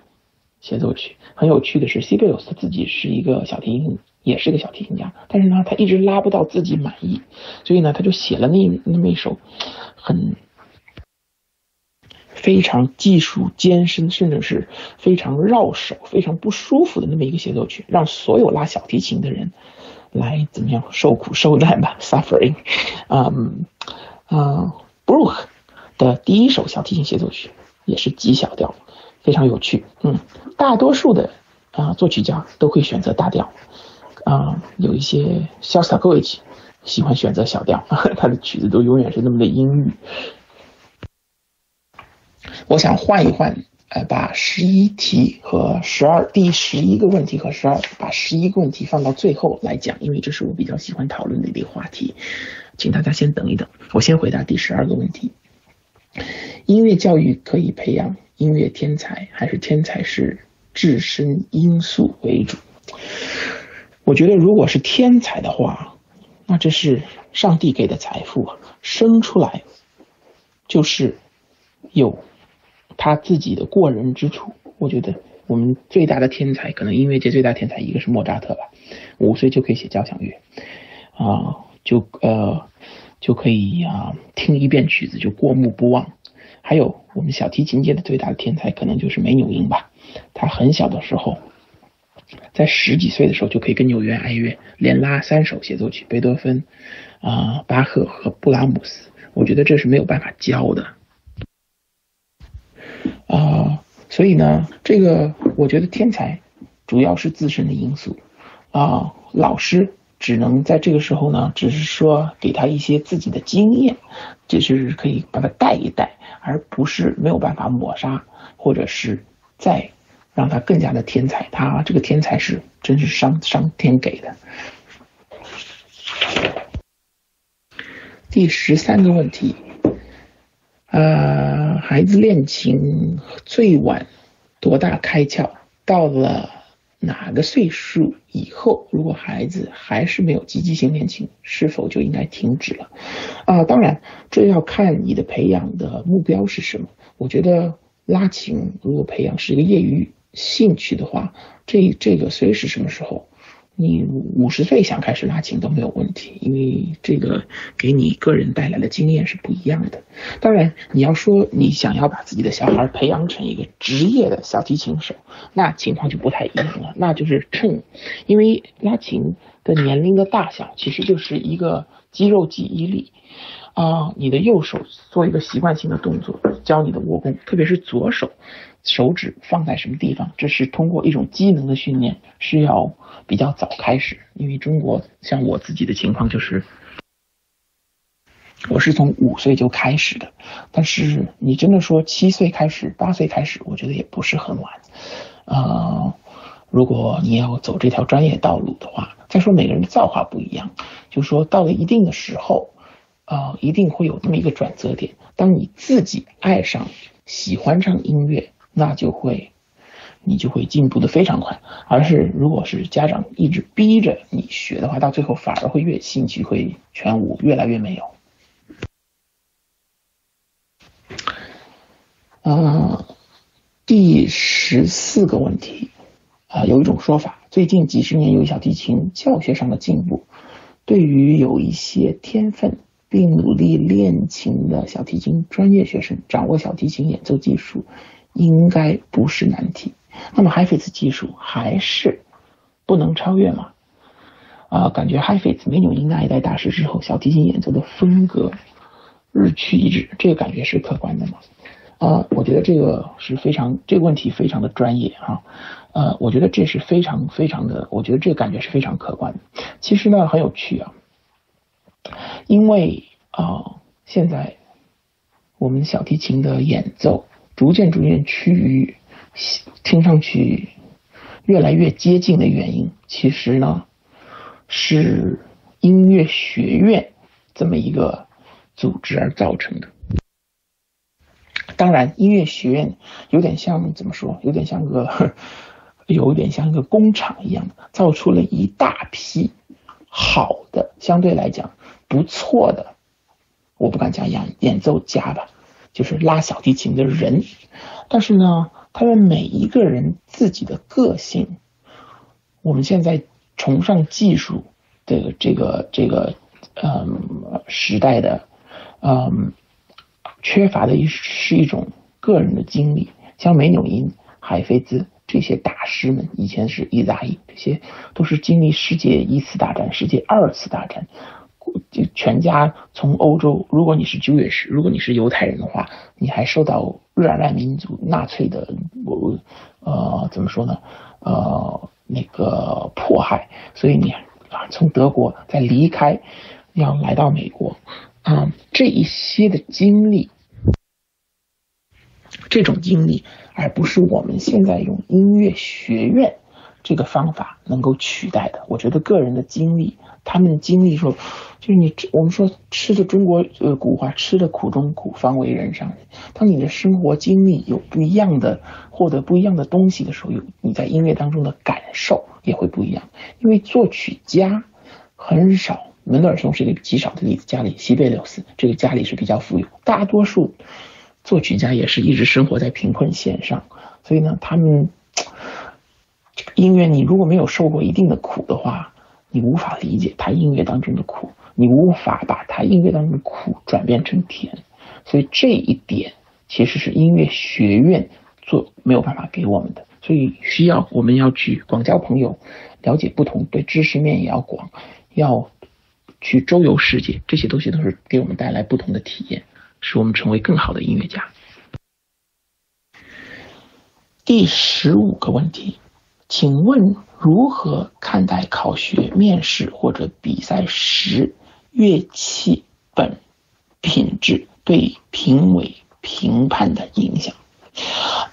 协奏曲，很有趣的是，西贝柳斯自己是一个小提琴，也是个小提琴家，但是呢，他一直拉不到自己满意，所以呢，他就写了那那么一首很非常技术艰深，甚至是非常绕手、非常不舒服的那么一个协奏曲，让所有拉小提琴的人来怎么样受苦受难吧 ，suffering。嗯啊 ，Bruch 的第一首小提琴协奏曲也是G小调，非常有趣。嗯，大多数的啊、呃、作曲家都会选择大调。啊、嗯，有一些肖斯塔科维奇喜欢选择小调，他的曲子都永远是那么的阴郁。我想换一换，呃，把十一题和十二，第十一个问题和十二，把十一个问题放到最后来讲，因为这是我比较喜欢讨论的一个话题，请大家先等一等，我先回答第十二个问题：音乐教育可以培养音乐天才，还是天才是自身因素为主？我觉得如果是天才的话，那这是上帝给的财富啊，生出来就是有他自己的过人之处。我觉得我们最大的天才，可能音乐界最大天才一个是莫扎特吧，五岁就可以写交响乐啊、呃，就呃就可以啊、呃、听一遍曲子就过目不忘。还有我们小提琴界的最大的天才可能就是梅纽因吧，他很小的时候，在十几岁的时候就可以跟纽约爱乐连拉三首协奏曲，贝多芬、啊、呃、巴赫和布拉姆斯，我觉得这是没有办法教的。啊、呃，所以呢，这个我觉得天才主要是自身的因素，啊、呃，老师只能在这个时候呢，只是说给他一些自己的经验，这是可以把它带一带，而不是没有办法抹杀，或者是再让他更加的天才。他这个天才是真是上上天给的。第十三个问题，呃，孩子练琴最晚多大开窍？到了哪个岁数以后，如果孩子还是没有积极性练琴，是否就应该停止了？啊、呃，当然，这要看你的培养的目标是什么。我觉得拉琴如果培养是一个业余兴趣的话，这这个随时什么时候，你五十岁想开始拉琴都没有问题，因为这个给你个人带来的经验是不一样的。当然，你要说你想要把自己的小孩培养成一个职业的小提琴手，那情况就不太一样了，那就是趁，因为拉琴的年龄的大小其实就是一个肌肉记忆力。啊、呃，你的右手做一个习惯性的动作，教你的握弓，特别是左手手指放在什么地方，这是通过一种机能的训练，是要比较早开始。因为中国像我自己的情况就是，我是从五岁就开始的，但是你真的说七岁开始、八岁开始，我觉得也不是很晚。呃，如果你要走这条专业道路的话，再说每个人的造化不一样，就说到了一定的时候。呃，一定会有那么一个转折点。当你自己爱上、喜欢上音乐，那就会，你就会进步的非常快。而是如果是家长一直逼着你学的话，到最后反而会越兴趣会全无，越来越没有。呃，第十四个问题，啊、呃，有一种说法，最近几十年由于小提琴教学上的进步，对于有一些天分并努力练琴的小提琴专业学生，掌握小提琴演奏技术应该不是难题。那么海菲兹技术还是不能超越吗？啊、呃，感觉海菲兹、梅纽因那一代大师之后，小提琴演奏的风格日趋一致，这个感觉是客观的吗？啊、呃，我觉得这个是非常，这个问题非常的专业哈、啊。呃，我觉得这是非常非常的，我觉得这个感觉是非常客观的。其实呢，很有趣啊。因为啊、呃，现在我们小提琴的演奏逐渐逐渐趋于听上去越来越接近的原因，其实呢是音乐学院这么一个组织而造成的。当然，音乐学院有点像怎么说？有点像个，有点像一个工厂一样，造出了一大批好的，相对来讲。不错的，我不敢讲演演奏家吧，就是拉小提琴的人，但是呢，他们每一个人自己的个性，我们现在崇尚技术的这个这个嗯时代的嗯缺乏的一是一种个人的经历，像梅纽因、海菲兹这些大师们，以前是意大利，这些都是经历世界一次大战、世界二次大战。全家从欧洲，如果你是 Jewish， 如果你是犹太人的话，你还受到日耳曼民族纳粹的，呃，怎么说呢？呃，那个迫害，所以你啊，从德国再离开，要来到美国，啊、嗯，这一些的经历，这种经历，而不是我们现在用音乐学院这个方法能够取代的。我觉得个人的经历。他们经历说，就是你我们说吃的中国呃古话，吃的苦中苦，方为人上人。当你的生活经历有不一样的，获得不一样的东西的时候，有你在音乐当中的感受也会不一样。因为作曲家很少，门德尔松是一个极少的例子，家里西贝柳斯这个家里是比较富有，大多数作曲家也是一直生活在贫困线上，所以呢，他们音乐你如果没有受过一定的苦的话。你无法理解他音乐当中的苦，你无法把他音乐当中的苦转变成甜，所以这一点其实是音乐学院做没有办法给我们的，所以需要我们要去广交朋友，了解不同，对知识面也要广，要去周游世界，这些东西都是给我们带来不同的体验，使我们成为更好的音乐家。第十五个问题，请问如何看待考学、面试或者比赛时乐器本品质对评委评判的影响？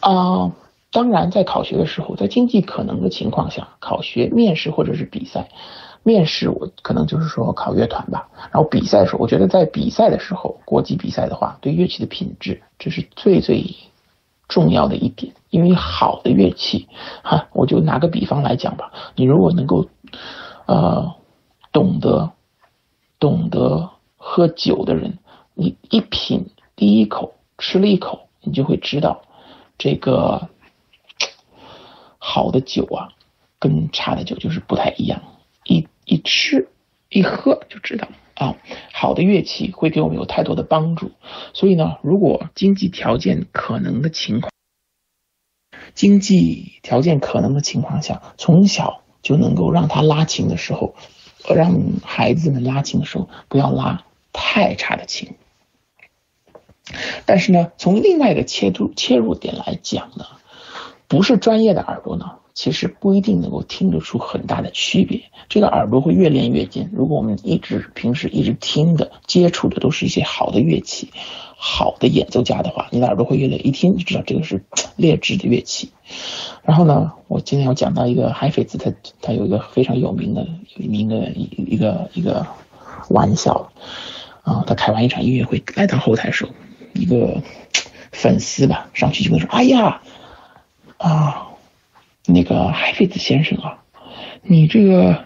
啊、呃，当然，在考学的时候，在经济可能的情况下，考学、面试或者是比赛。面试我可能就是说考乐团吧，然后比赛的时候，我觉得在比赛的时候，国际比赛的话，对乐器的品质这是最最重要的一点。因为好的乐器，哈，我就拿个比方来讲吧，你如果能够，呃，懂得懂得喝酒的人，你一品第一口吃了一口，你就会知道这个好的酒啊，跟差的酒就是不太一样。一一吃一喝就知道啊，好的乐器会给我们有太多的帮助。所以呢，如果经济条件可能的情况，经济条件可能的情况下，从小就能够让他拉琴的时候，让孩子们拉琴的时候不要拉太差的琴。但是呢，从另外一个切入切入点来讲呢，不是专业的耳朵呢，其实不一定能够听得出很大的区别，这个耳朵会越练越尖。如果我们一直平时一直听的、接触的都是一些好的乐器、好的演奏家的话，你的耳朵会越来一听就知道这个是劣质的乐器。然后呢，我今天要讲到一个海菲兹，他他有一个非常有名的、有名的一一个一个玩笑啊，他开完一场音乐会来到后台的时候，一个粉丝吧上去就跟他说：“哎呀，啊。”那个海菲兹先生啊，你这个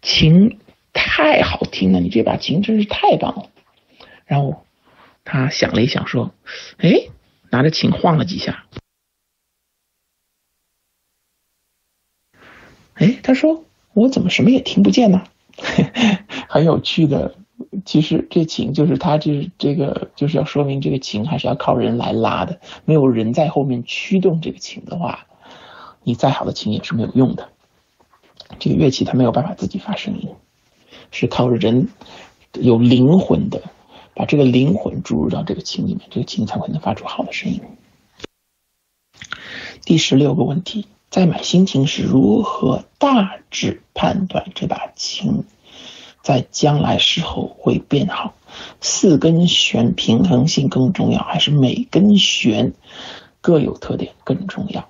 琴太好听了，你这把琴真是太棒了。然后他想了一想说，哎，拿着琴晃了几下，哎，他说我怎么什么也听不见呢？很有趣的。其实这琴就是他就是这个就是要说明这个琴还是要靠人来拉的，没有人在后面驱动这个琴的话，你再好的琴也是没有用的。这个乐器它没有办法自己发声音，是靠人有灵魂的把这个灵魂注入到这个琴里面，这个琴才会能发出好的声音。第十六个问题，在买新琴时如何大致判断这把琴在将来时候会变好？四根弦平衡性更重要，还是每根弦各有特点更重要？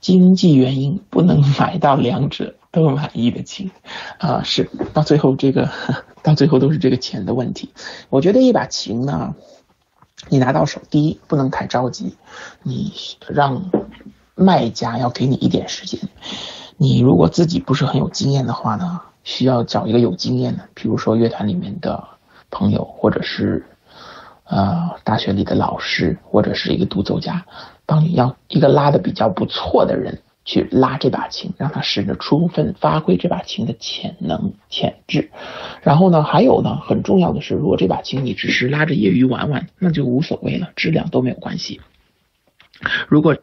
经济原因不能买到两者都满意的琴，啊，是到最后这个到最后都是这个钱的问题。我觉得一把琴呢，你拿到手，第一不能太着急，你让卖家要给你一点时间。你如果自己不是很有经验的话呢，需要找一个有经验的，比如说乐团里面的朋友，或者是呃大学里的老师，或者是一个独奏家。帮你要一个拉的比较不错的人去拉这把琴，让他使着充分发挥这把琴的潜能潜质。然后呢，还有呢，很重要的是，如果这把琴你只是拉着业余玩玩，那就无所谓了，质量都没有关系。如果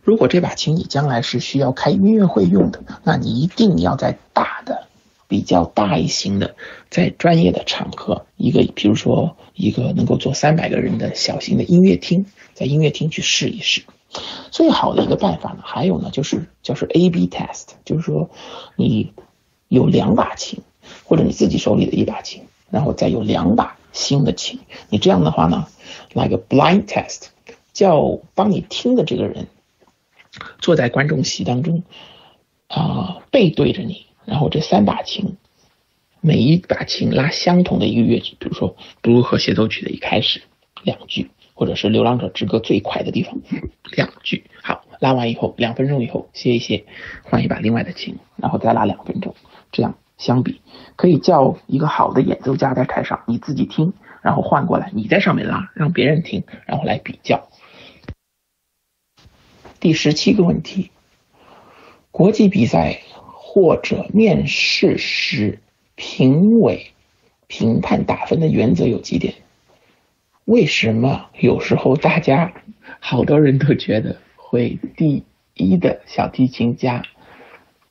如果这把琴你将来是需要开音乐会用的，那你一定要在大的比较大一型的，在专业的场合，一个比如说一个能够坐三百个人的小型的音乐厅，在音乐厅去试一试。最好的一个办法呢，还有呢，就是就是 A B test， 就是说你有两把琴，或者你自己手里的一把琴，然后再有两把新的琴，你这样的话呢，来个 blind test， 叫帮你听的这个人坐在观众席当中，啊、呃，背对着你。然后这三把琴，每一把琴拉相同的一个乐句，比如说布鲁赫协奏曲的一开始两句，或者是流浪者之歌最快的地方两句。好，拉完以后两分钟以后歇一歇，换一把另外的琴，然后再拉两分钟，这样相比可以叫一个好的演奏家在台上，你自己听，然后换过来你在上面拉，让别人听，然后来比较。第十七个问题，国际比赛或者面试时评委评判打分的原则有几点？为什么有时候大家好多人都觉得会第一的小提琴家，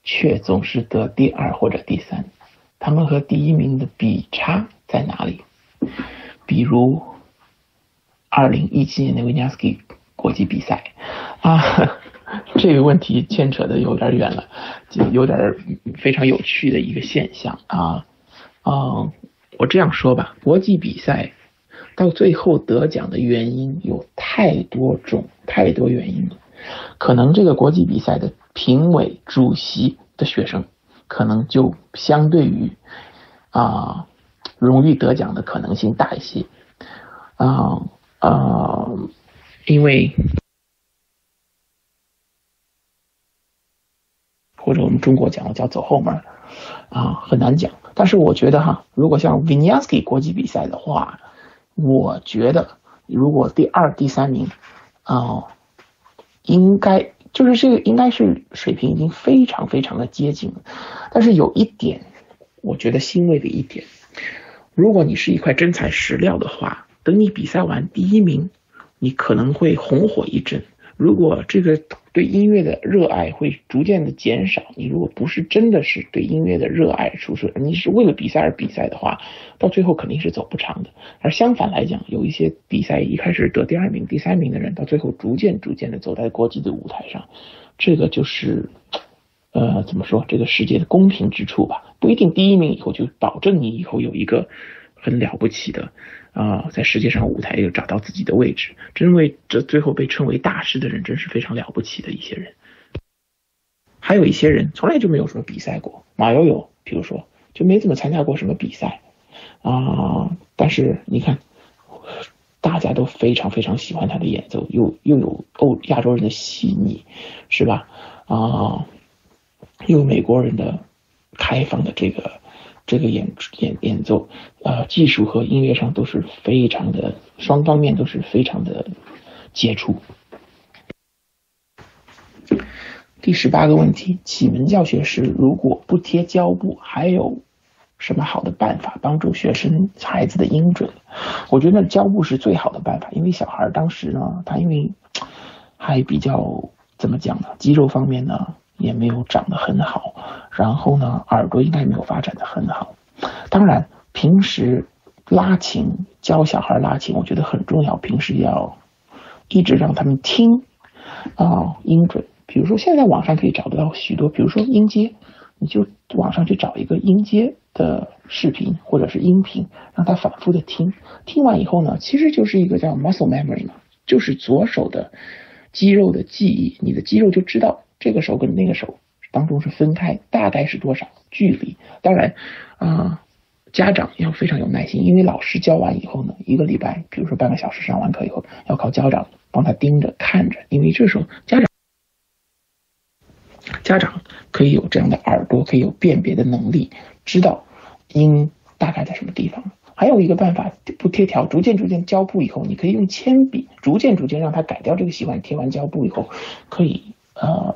却总是得第二或者第三？他们和第一名的比差在哪里？比如二零一七年的 Wieniawski 国际比赛啊，这个问题牵扯的有点远了，有点非常有趣的一个现象啊。嗯，我这样说吧，国际比赛到最后得奖的原因有太多种，太多原因了。可能这个国际比赛的评委、主席的学生，可能就相对于啊、呃、荣誉得奖的可能性大一些啊啊、呃呃，因为或者我们中国讲的叫走后门啊、呃，很难讲。但是我觉得哈，如果像 Wieniawski 国际比赛的话，我觉得如果第二、第三名啊、呃，应该。就是这个应该是水平已经非常非常的接近了，但是有一点，我觉得欣慰的一点，如果你是一块真材实料的话，等你比赛完第一名，你可能会红火一阵。如果这个对音乐的热爱会逐渐的减少，你如果不是真的是对音乐的热爱，就是你是为了比赛而比赛的话，到最后肯定是走不长的。而相反来讲，有一些比赛一开始得第二名、第三名的人，到最后逐渐逐渐的走在国际的舞台上，这个就是，呃，怎么说？这个世界的公平之处吧，不一定第一名以后就保证你以后有一个很了不起的。啊、呃，在世界上舞台又找到自己的位置，真为这最后被称为大师的人，真是非常了不起的一些人。还有一些人从来就没有什么比赛过，马友友，比如说就没怎么参加过什么比赛啊、呃。但是你看，大家都非常非常喜欢他的演奏，又又有欧亚洲人的细腻，是吧？啊、呃，又有美国人的开放的这个。这个演演演奏，呃，技术和音乐上都是非常的，双方面都是非常的杰出。第十八个问题：启蒙教学时如果不贴胶布，还有什么好的办法帮助学生孩子的音准？我觉得胶布是最好的办法，因为小孩当时呢，他因为还比较怎么讲呢，肌肉方面呢。也没有长得很好，然后呢，耳朵应该没有发展得很好。当然，平时拉琴教小孩拉琴，我觉得很重要。平时要一直让他们听啊、呃、音准。比如说，现在网上可以找得到许多，比如说音阶，你就网上去找一个音阶的视频或者是音频，让他反复的听。听完以后呢，其实就是一个叫 muscle memory 嘛，就是左手的肌肉的记忆，你的肌肉就知道。这个手跟那个手当中是分开，大概是多少距离？当然，啊、呃，家长要非常有耐心，因为老师教完以后呢，一个礼拜，比如说半个小时上完课以后，要靠家长帮他盯着看着，因为这时候家长家长可以有这样的耳朵，可以有辨别的能力，知道音大概在什么地方。还有一个办法，不贴条，逐渐逐渐胶布以后，你可以用铅笔，逐渐逐渐让他改掉这个习惯。贴完胶布以后，可以呃。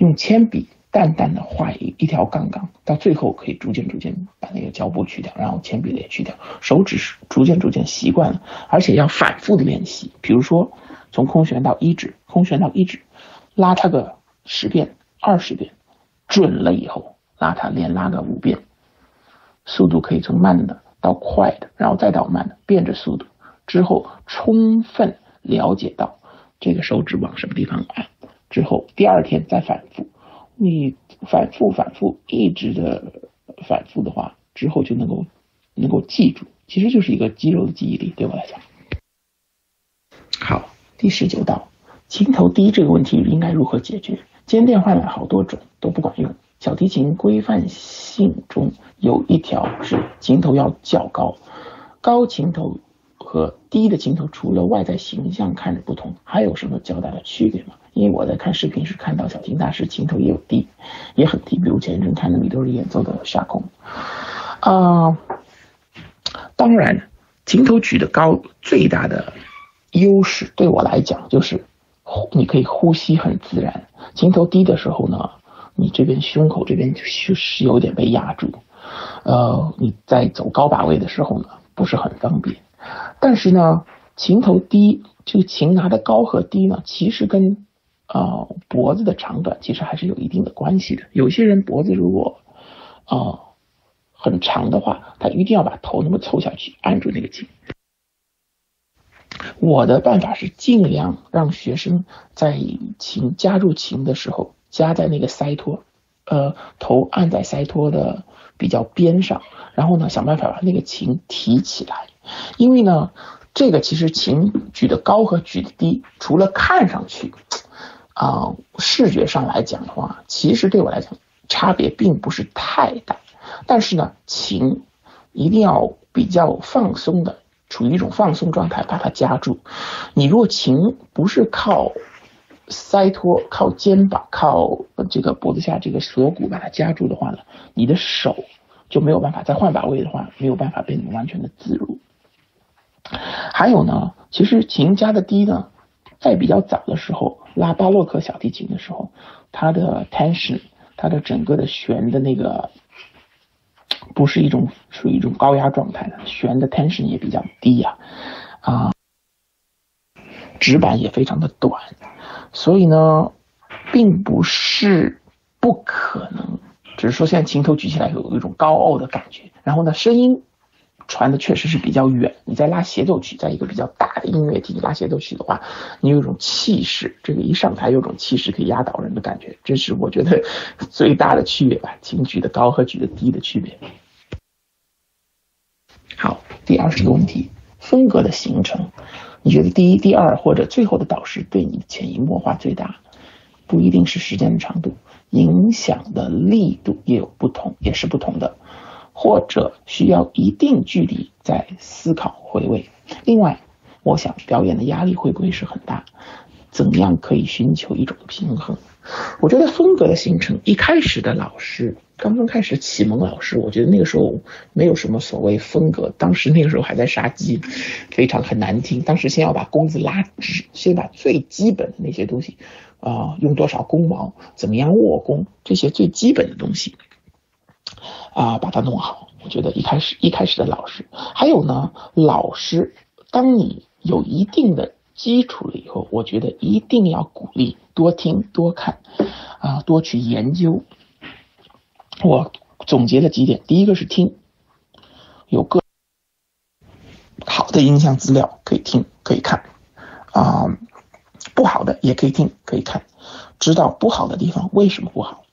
用铅笔淡淡的画一一条杠杠，到最后可以逐渐逐渐把那个胶布去掉，然后铅笔也去掉，手指逐渐逐渐习惯了，而且要反复的练习。比如说，从空弦到一指，空弦到一指，拉它个十遍、二十遍，准了以后拉它连拉个五遍，速度可以从慢的到快的，然后再到慢的，变着速度之后，充分了解到这个手指往什么地方按。之后第二天再反复，你反复反复一直的反复的话，之后就能够能够记住，其实就是一个肌肉的记忆力，对我来讲。好，第十九道，琴头低这个问题应该如何解决？肩垫换了好多种都不管用，小提琴规范性中有一条是琴头要较高，高琴头和低的琴头除了外在形象看着不同，还有什么较大的区别吗？因为我在看视频时看到小琴大师琴头也有低，也很低，比如前一阵看的米德尔演奏的下空。啊、呃，当然，琴头举得高最大的优势对我来讲就是，你可以呼吸很自然。琴头低的时候呢，你这边胸口这边就是有点被压住，呃，你在走高把位的时候呢，不是很方便。但是呢，琴头低，这个琴拿的高和低呢，其实跟啊、呃、脖子的长短其实还是有一定的关系的。有些人脖子如果啊、呃、很长的话，他一定要把头那么凑下去按住那个琴。我的办法是尽量让学生在琴加入琴的时候夹在那个塞托，呃，头按在塞托的比较边上，然后呢，想办法把那个琴提起来。因为呢，这个其实琴举的高和举的低，除了看上去，啊、呃，视觉上来讲的话，其实对我来讲差别并不是太大。但是呢，琴一定要比较放松的，处于一种放松状态，把它夹住。你如果琴不是靠塞托、靠肩膀、靠这个脖子下这个锁骨把它夹住的话呢，你的手就没有办法再换把位的话，没有办法被完全的自如。还有呢，其实琴夹的低呢，在比较早的时候拉巴洛克小提琴的时候，它的 tension， 它的整个的弦的那个，不是一种属于一种高压状态的，弦的 tension 也比较低呀、啊，啊、呃，指板也非常的短，所以呢，并不是不可能，只是说现在琴头举起来有一种高傲的感觉，然后呢，声音传的确实是比较远。你在拉协奏曲，在一个比较大的音乐厅拉协奏曲的话，你有一种气势，这个一上台有种气势可以压倒人的感觉，这是我觉得最大的区别吧，琴举的高和举的低的区别。好，第二十个问题，风格的形成，你觉得第一、第二或者最后的导师对你的潜移默化最大？不一定是时间的长度，影响的力度也有不同，也是不同的。或者需要一定距离在思考回味。另外，我想表演的压力会不会是很大？怎样可以寻求一种平衡？我觉得风格的形成，一开始的老师，刚刚开始启蒙老师，我觉得那个时候没有什么所谓风格，当时那个时候还在杀鸡，非常很难听。当时先要把弓子拉直，先把最基本的那些东西，啊、呃，用多少弓毛，怎么样握弓，这些最基本的东西。啊、呃，把它弄好。我觉得一开始一开始的老师，还有呢，老师，当你有一定的基础了以后，我觉得一定要鼓励多听多看，啊、呃，多去研究。我总结了几点，第一个是听，有个好的影像资料可以听可以看，啊、呃，不好的也可以听可以看，知道不好的地方为什么不好，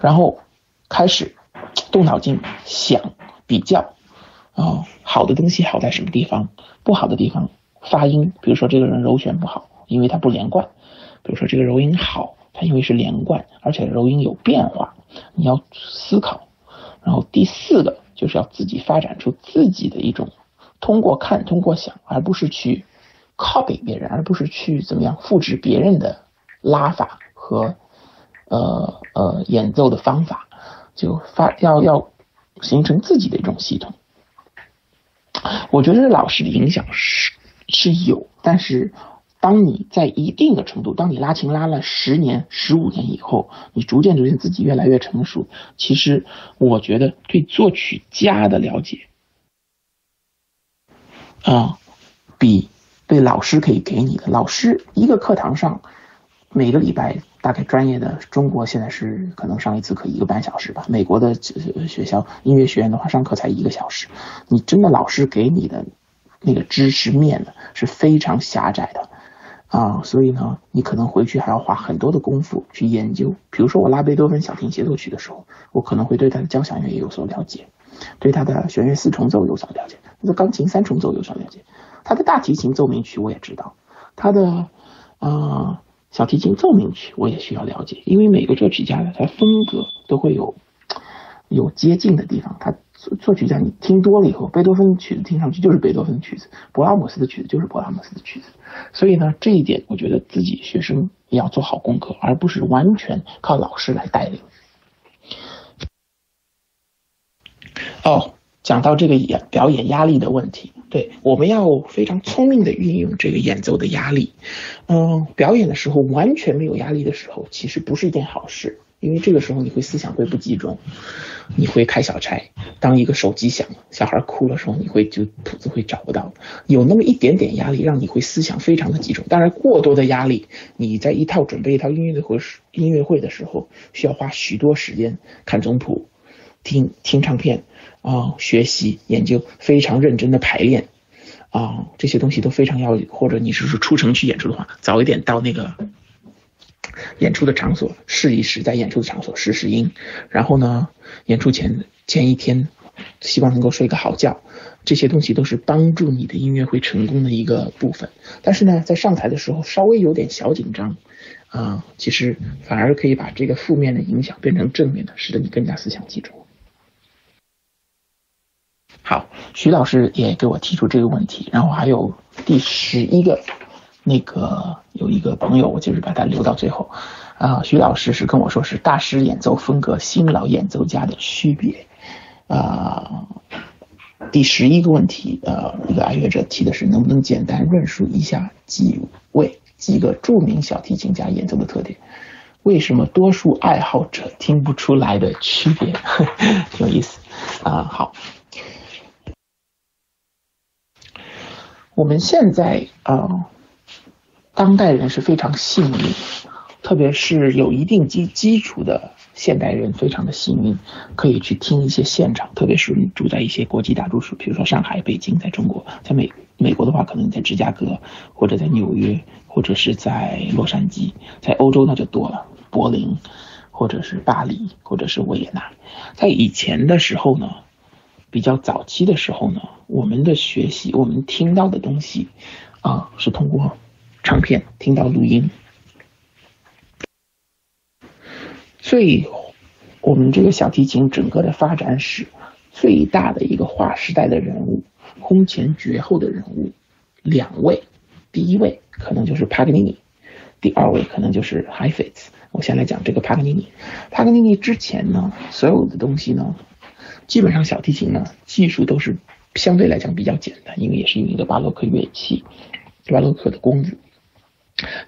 然后开始动脑筋想比较，啊、呃，好的东西好在什么地方，不好的地方发音，比如说这个人揉弦不好，因为他不连贯；比如说这个揉音好，他因为是连贯，而且揉音有变化。你要思考。然后第四个就是要自己发展出自己的一种，通过看，通过想，而不是去 copy 别人，而不是去怎么样复制别人的拉法和呃呃演奏的方法。就发要要形成自己的一种系统。我觉得老师的影响是是有，但是当你在一定的程度，当你拉琴拉了十年、十五年以后，你逐渐逐渐自己越来越成熟，其实我觉得对作曲家的了解，啊、呃，比对老师可以给你的老师一个课堂上每个礼拜。大概专业的中国现在是可能上一次课一个半小时吧，美国的学校音乐学院的话上课才一个小时。你真的老师给你的那个知识面呢是非常狭窄的啊、呃，所以呢你可能回去还要花很多的功夫去研究。比如说我拉贝多芬小提琴协奏曲的时候，我可能会对他的交响乐也有所了解，对他的弦乐四重奏有所了解，他的钢琴三重奏有所了解，他的大提琴奏鸣曲我也知道，他的啊。呃小提琴奏鸣曲我也需要了解，因为每个作曲家的他风格都会有有接近的地方。他作曲家你听多了以后，贝多芬曲子听上去就是贝多芬曲子，勃拉姆斯的曲子就是勃拉姆斯的曲子。所以呢，这一点我觉得自己学生也要做好功课，而不是完全靠老师来带领。哦，讲到这个演表演压力的问题，对，我们要非常聪明的运用这个演奏的压力。嗯，表演的时候完全没有压力的时候，其实不是一件好事。因为这个时候你会思想会不集中，你会开小差。当一个手机响了，小孩哭的时候，你会就吐字会找不到，有那么一点点压力，让你会思想非常的集中。当然，过多的压力，你在一套准备一套音乐会音乐会的时候，需要花许多时间看总谱、听听唱片啊、呃、学习研究，非常认真的排练。啊、哦，这些东西都非常要，或者你是说出城去演出的话，早一点到那个演出的场所试一试，在演出的场所试试音，然后呢，演出前前一天，希望能够睡个好觉，这些东西都是帮助你的音乐会成功的一个部分。但是呢，在上台的时候稍微有点小紧张，啊、呃，其实反而可以把这个负面的影响变成正面的，使得你更加思想集中。好，徐老师也给我提出这个问题，然后还有第十一个，那个有一个朋友，我就是把他留到最后，啊、呃，徐老师是跟我说是大师演奏风格、新老演奏家的区别，啊、呃，第十一个问题，呃，一个爱乐者提的是能不能简单论述一下几位几个著名小提琴家演奏的特点，为什么多数爱好者听不出来的区别，挺有意思，啊、呃，好。我们现在啊、呃，当代人是非常幸运，特别是有一定基基础的现代人非常的幸运，可以去听一些现场，特别是你住在一些国际大都市，比如说上海、北京，在中国，在美美国的话，可能你在芝加哥，或者在纽约，或者是在洛杉矶，在欧洲那就多了，柏林，或者是巴黎，或者是维也纳。在以前的时候呢，比较早期的时候呢，我们的学习，我们听到的东西，啊，是通过唱片听到录音。最，我们这个小提琴整个的发展史最大的一个划时代的人物，空前绝后的人物，两位，第一位可能就是帕格尼尼，第二位可能就是海菲兹。我先来讲这个帕格尼尼。帕格尼尼之前呢，所有的东西呢，基本上小提琴呢技术都是相对来讲比较简单，因为也是一个巴洛克乐器，巴洛克的弓子。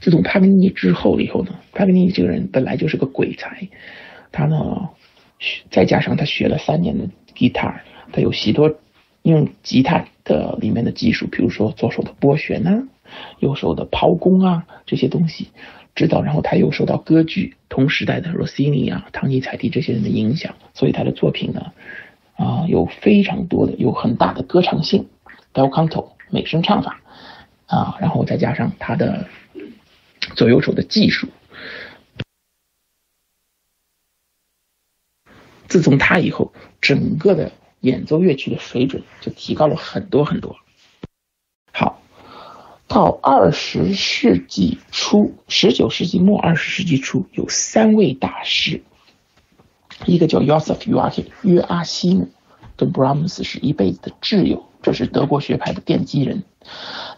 自从帕格尼尼之后以后呢，帕格尼尼这个人本来就是个鬼才，他呢再加上他学了三年的吉他，他有许多用吉他的里面的技术，比如说左手的拨弦啊，右手的抛弓啊，这些东西知道，然后他又受到歌剧同时代的 Rossini 啊、唐尼采蒂这些人的影响，所以他的作品呢，啊、呃，有非常多的，有很大的歌唱性 ，bel canto 美声唱法，啊、呃，然后再加上他的左右手的技术。自从他以后，整个的演奏乐曲的水准就提高了很多很多。好，到二十世纪初，十九世纪末二十世纪初，有三位大师。一个叫 Joseph Joachim 约阿希姆，跟布拉姆斯是一辈子的挚友，这是德国学派的奠基人。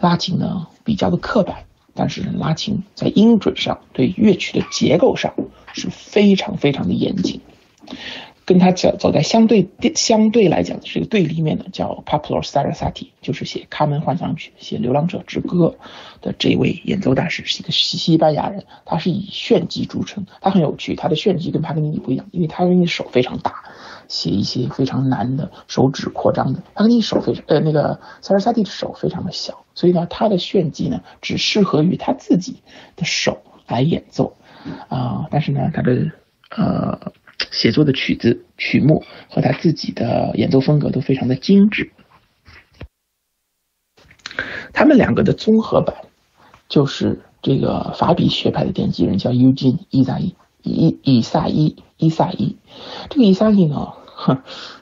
拉琴呢比较的刻板，但是呢拉琴在音准上，对乐曲的结构上是非常非常的严谨。跟他走走在相对相对来讲是一个对立面的，叫 Pablo Sarasate， 就是写《卡门幻想曲》、写《流浪者之歌》的这位演奏大师，是一个西班牙人，他是以炫技著称。他很有趣，他的炫技跟帕格尼尼不一样，因为他因为手非常大，写一些非常难的手指扩张的。帕格尼尼手非常呃那个 Sarasate 的手非常的小，所以呢他的炫技呢只适合于他自己的手来演奏啊、呃，但是呢他的呃。写作的曲子曲目和他自己的演奏风格都非常的精致。他们两个的综合版就是这个法比学派的奠基人，叫尤金·伊萨伊伊伊萨伊伊萨伊。这个伊萨伊呢，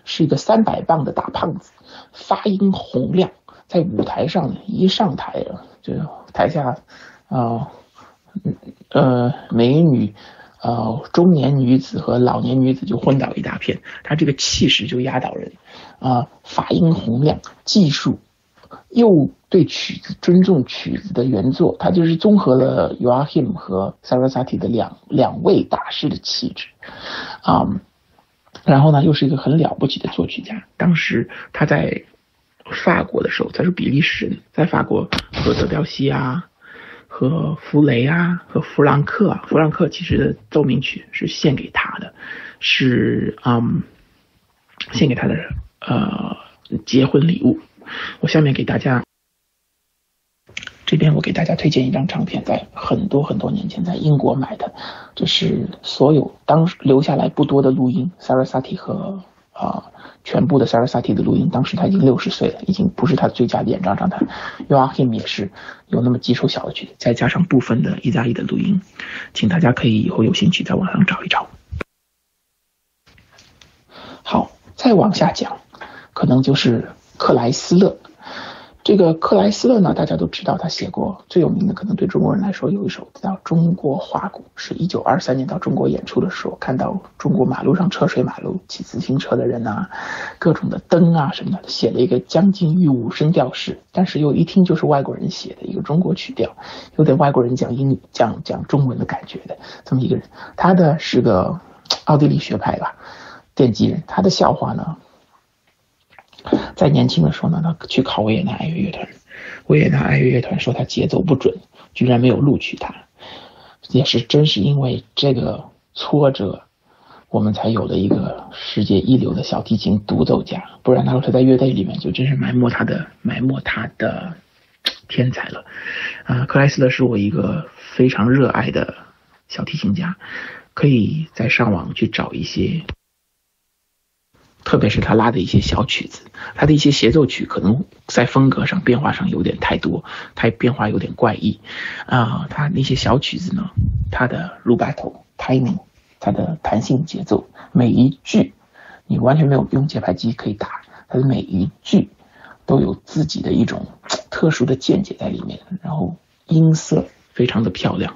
是一个三百磅的大胖子，发音洪亮，在舞台上一上台就台下啊 呃, 呃美女。呃，中年女子和老年女子就昏倒一大片，他这个气势就压倒人，啊、呃，发音洪亮，技术，又对曲子尊重曲子的原作，他就是综合了 Joachim 和 Sarasate 的两两位大师的气质，啊、嗯，然后呢，又是一个很了不起的作曲家。当时他在法国的时候，他是比利时人，在法国和德彪西啊。和弗雷啊，和弗朗克啊，弗朗克其实的奏鸣曲是献给他的，是嗯，献给他的呃结婚礼物。我下面给大家，这边我给大家推荐一张唱片，在很多很多年前在英国买的，这是所有当时留下来不多的录音 ，Sarasate 和啊、呃、全部的 Sarasate 的录音，当时他已经六十岁了，已经不是他最佳的演唱状态。Joachim 也是有那么几首小的曲子，再加上部分的意大利的录音，请大家可以以后有兴趣在网上找一找。好，再往下讲，可能就是克莱斯勒。这个克莱斯勒呢，大家都知道，他写过最有名的，可能对中国人来说有一首叫《中国花鼓》，是一九二三年到中国演出的时候，看到中国马路上车水马龙、骑自行车的人啊，各种的灯啊什么的，写了一个将近御五声调式，但是又一听就是外国人写的一个中国曲调，有点外国人讲英语、讲讲中文的感觉的这么一个人。他的是个奥地利学派吧，奠基人。他的笑话呢？在年轻的时候呢，他去考维也纳爱乐乐团，维也纳爱乐乐团说他节奏不准，居然没有录取他。也是真是因为这个挫折，我们才有了一个世界一流的小提琴独奏家。不然他说他在乐队里面就真是埋没他的埋没他的天才了。啊、呃，克莱斯勒是我一个非常热爱的小提琴家，可以在上网去找一些。特别是他拉的一些小曲子，他的一些协奏曲可能在风格上变化上有点太多，他变化有点怪异啊、呃。他那些小曲子呢，他的 rubato timing， 他的弹性节奏，每一句你完全没有用节拍机可以打，他的每一句都有自己的一种特殊的见解在里面，然后音色非常的漂亮。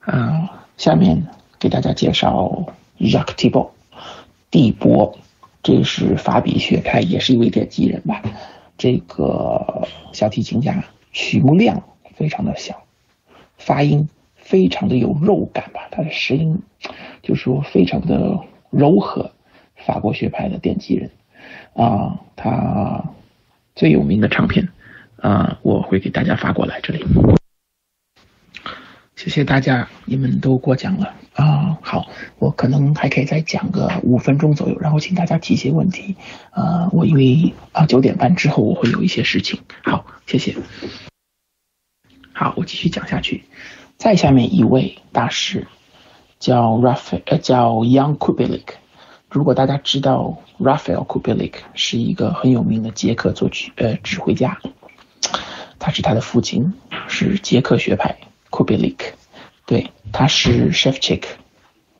呃，下面给大家介绍。Jacques Thibaud， 蒂波，这是法比学派，也是一位奠基人吧。这个小提琴家，曲目量非常的小，发音非常的有肉感吧，他的实音就是说非常的柔和。法国学派的奠基人啊，他最有名的唱片啊，我会给大家发过来这里。谢谢大家，你们都过奖了啊！好，我可能还可以再讲个五分钟左右，然后请大家提一些问题。呃，我因为啊九点半之后我会有一些事情。好，谢谢。好，我继续讲下去。再下面一位大师叫 Raphael，、呃、叫 Jan Kubelik。如果大家知道 Raphael Kubelik 是一个很有名的捷克作曲呃指挥家，他是他的父亲是捷克学派。Kubelik， 对，他是 Shevchik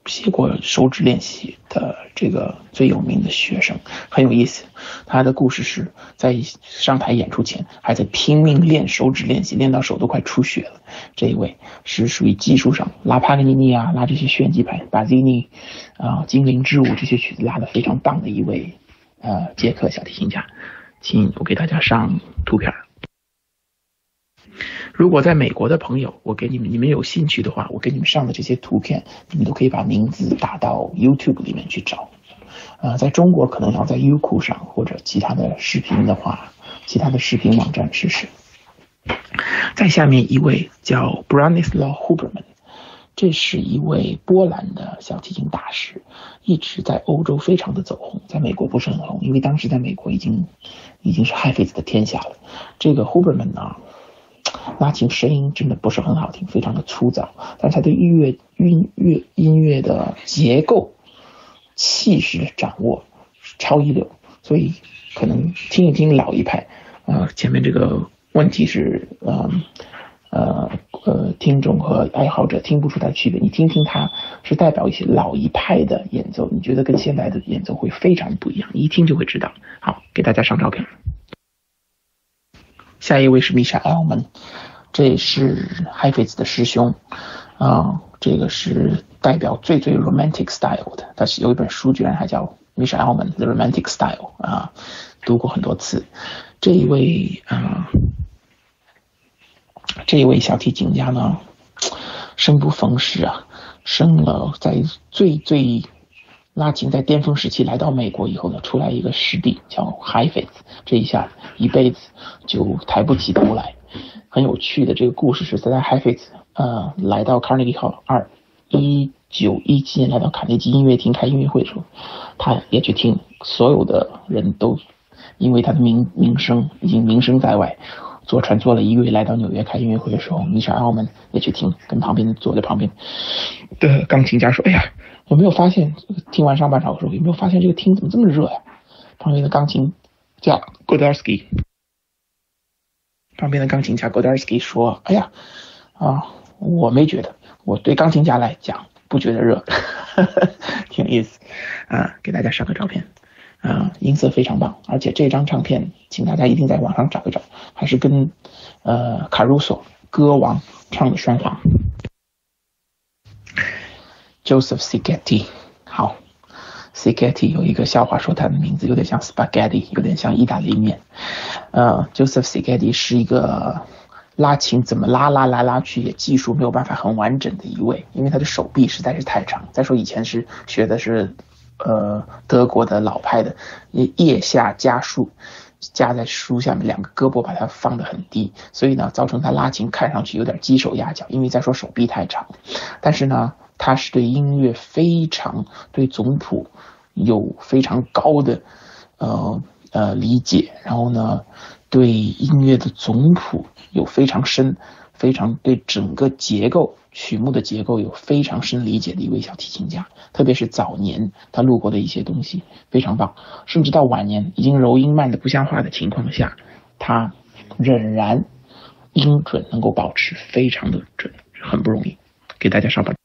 写过手指练习的这个最有名的学生，很有意思。他的故事是在上台演出前还在拼命练手指练习，练到手都快出血了。这一位是属于技术上拉帕格尼尼啊，拉这些炫技派，巴基尼啊、呃、精灵之舞这些曲子拉得非常棒的一位呃捷克小提琴家。请我给大家上图片。如果在美国的朋友，我给你们，你们有兴趣的话，我给你们上的这些图片，你们都可以把名字打到 YouTube 里面去找。呃，在中国可能要在优酷上或者其他的视频的话，其他的视频网站试试。再下面一位叫 Branislaw Huberman， 这是一位波兰的小提琴大师，一直在欧洲非常的走红，在美国不是很红，因为当时在美国已经已经是海菲兹的天下了。这个 Huberman 呢？拉琴声音真的不是很好听，非常的粗糙，但是他对音乐音乐音乐的结构气势的掌握超一流，所以可能听一听老一派啊、呃、前面这个问题是呃呃呃听众和爱好者听不出它的区别，你听听它是代表一些老一派的演奏，你觉得跟现在的演奏会非常不一样，一听就会知道。好，给大家上照片。下一位是米沙埃尔门，这是海菲兹的师兄，啊、呃，这个是代表最最 romantic style 的，他是有一本书居然还叫米沙埃尔门 The Romantic Style 啊、呃，读过很多次。这一位啊、呃，这一位小提琴家呢，生不逢时啊，生了在最最。拉琴在巅峰时期来到美国以后呢，出来一个师弟叫海菲兹，这一下一辈子就抬不起头来。很有趣的这个故事是在海菲兹啊来到卡内基号二，一九一七年来到卡内基音乐厅开音乐会的时候，他也去听，所有的人都因为他的名名声已经名声在外，坐船坐了一个月来到纽约开音乐会的时候，米歇尔·奥曼也去听，跟旁边坐在旁边的钢琴家说：“哎呀，有没有发现听完上半场的时候，有没有发现这个厅怎么这么热呀、啊？”旁边的钢琴家 Godarsky。旁边的钢琴家 Godarsky 说：“哎呀，啊，我没觉得，我对钢琴家来讲不觉得热，挺有意思啊。”给大家上个照片，啊，音色非常棒，而且这张唱片，请大家一定在网上找一找，还是跟呃卡鲁索歌王唱的双簧。Joseph Cicchetti， 好 ，Cicchetti 有一个笑话说他的名字有点像 spaghetti， 有点像意大利面。呃 ，Joseph Cicchetti 是一个拉琴怎么拉拉来拉去也技术没有办法很完整的一位，因为他的手臂实在是太长。再说以前是学的是，呃，德国的老派的腋下夹束，夹在书下面，两个胳膊把它放得很低，所以呢，造成他拉琴看上去有点鸡手鸭脚，因为再说手臂太长。但是呢，他是对音乐非常对总谱有非常高的，呃。呃，理解，然后呢，对音乐的总谱有非常深、非常对整个结构、曲目的结构有非常深理解的一位小提琴家，特别是早年他录过的一些东西非常棒，甚至到晚年已经柔音慢的不像话的情况下，他仍然音准能够保持非常的准，很不容易。给大家上班。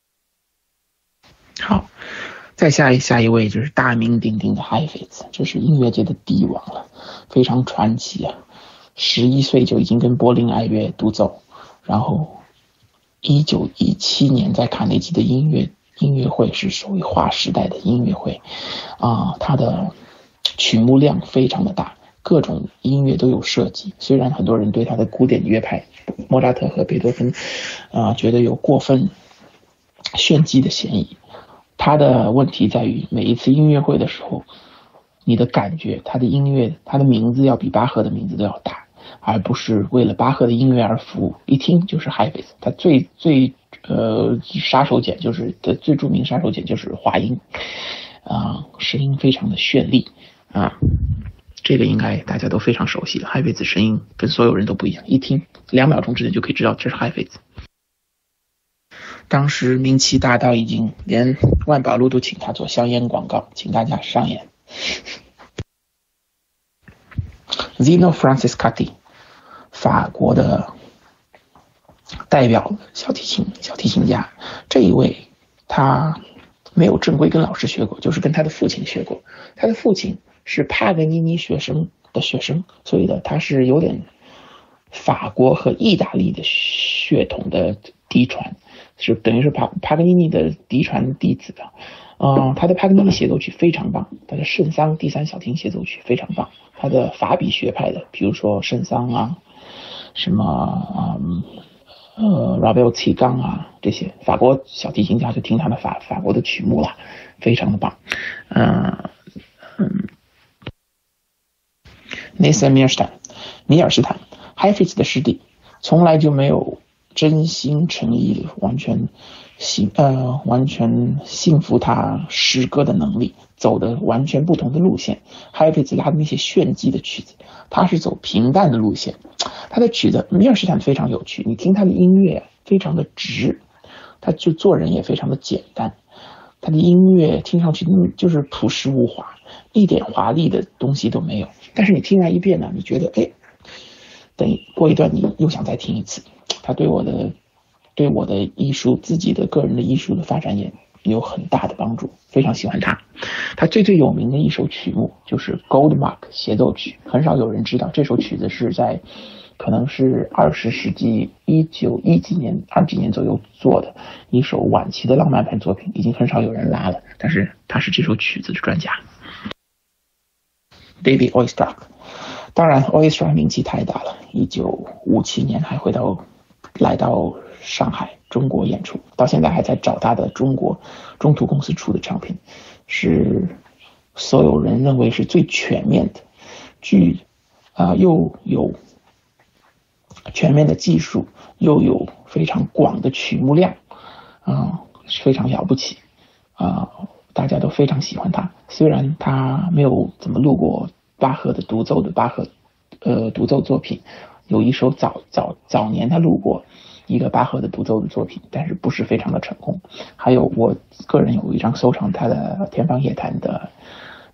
好。再下一下一位就是大名鼎鼎的海菲兹，这是音乐界的帝王了，非常传奇啊！十一岁就已经跟柏林爱乐独奏，然后一九一七年在卡内基的音乐音乐会是属于划时代的音乐会，啊，他的曲目量非常的大，各种音乐都有涉及。虽然很多人对他的古典乐派莫扎特和贝多芬，啊，觉得有过分炫技的嫌疑。他的问题在于每一次音乐会的时候，你的感觉，他的音乐，他的名字要比巴赫的名字都要大，而不是为了巴赫的音乐而服务。一听就是海菲兹，他最最呃杀手锏就是的最著名杀手锏就是滑音，啊、呃，声音非常的绚丽啊，这个应该大家都非常熟悉了。海菲兹声音跟所有人都不一样，一听两秒钟之内就可以知道这是海菲兹。当时名气大到已经连万宝路都请他做香烟广告，请大家上演。Zino Francescatti， 法国的代表小提琴小提琴家，这一位他没有正规跟老师学过，就是跟他的父亲学过。他的父亲是帕格尼尼学生的学生，所以呢，他是有点法国和意大利的血统的嫡传。是等于是帕帕格尼尼的嫡传弟子的，嗯，他的帕格尼尼协奏曲非常棒，他的圣桑第三小提琴协奏曲非常棒，他的法比学派的，比如说圣桑啊，什么嗯呃 Ravel 提纲啊这些，法国小提琴家就听他的法法国的曲目了，非常的棒，呃、嗯，Nathan 米尔斯坦，米尔斯坦，海菲兹的师弟，从来就没有。真心诚意，完全信呃，完全信服他诗歌的能力，走的完全不同的路线。海菲兹拉的那些炫技的曲子，他是走平淡的路线。他的曲子，米尔斯坦非常有趣，你听他的音乐非常的直，他就做人也非常的简单。他的音乐听上去就是朴实无华，一点华丽的东西都没有。但是你听完一遍呢，你觉得哎，等过一段你又想再听一次。他对我的，对我的艺术，自己的个人的艺术的发展也有很大的帮助，非常喜欢他。他最最有名的一首曲目就是《Goldmark 协奏曲》，很少有人知道这首曲子是在，可能是二十世纪一九一几年、二几年左右做的一首晚期的浪漫派作品，已经很少有人拉了。但是他是这首曲子的专家。David Oistrakh， 当然 Oistrakh 名气太大了，一九五七年还回到。来到上海中国演出，到现在还在找他的中国中途公司出的唱片，是所有人认为是最全面的，具啊、呃、又有全面的技术，又有非常广的曲目量，啊、呃，非常了不起，啊、呃，大家都非常喜欢他。虽然他没有怎么录过巴赫的独奏的巴赫，呃，独奏作品，有一首早早早年他录过一个巴赫的独奏的作品，但是不是非常的成功。还有我个人有一张收藏他的天方夜谭的。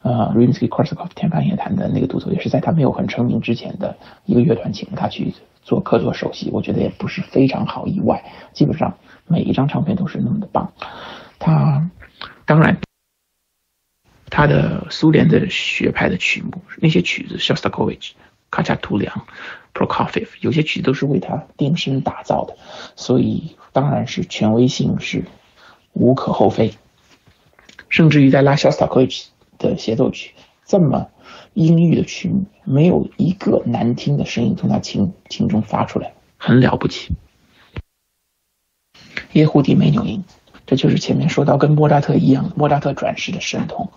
呃 Rimsky-Korsakov 天方夜谭的那个独奏也是在他没有很成名之前的一个乐团请他去做客座首席，我觉得也不是非常好意外。基本上每一张唱片都是那么的棒。他当然他的苏联的学派的曲目，那些曲子 Shostakovich、卡恰图良、Prokofiev 有些曲子都是为他量身打造的，所以当然是权威性是无可厚非。甚至于在拉 Shostakovich的协奏曲，这么阴郁的曲目，没有一个难听的声音从他琴琴中发出来，很了不起。耶胡迪梅纽因，这就是前面说到跟莫扎特一样，莫扎特转世的神童，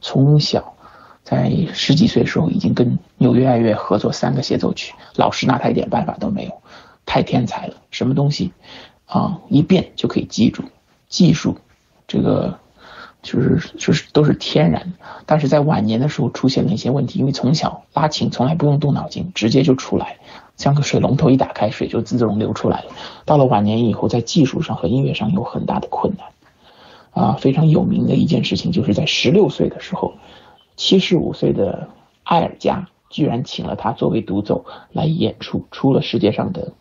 从小在十几岁的时候已经跟纽约爱乐合作三个协奏曲，老师拿他一点办法都没有，太天才了，什么东西啊，一遍就可以记住，技术这个。就是就是都是天然，但是在晚年的时候出现了一些问题，因为从小拉琴从来不用动脑筋，直接就出来，像个水龙头一打开，水就自动流出来了。到了晚年以后，在技术上和音乐上有很大的困难。啊，非常有名的一件事情就是在十六岁的时候，七十五岁的埃尔加居然请了他作为独奏来演出，出了世界上的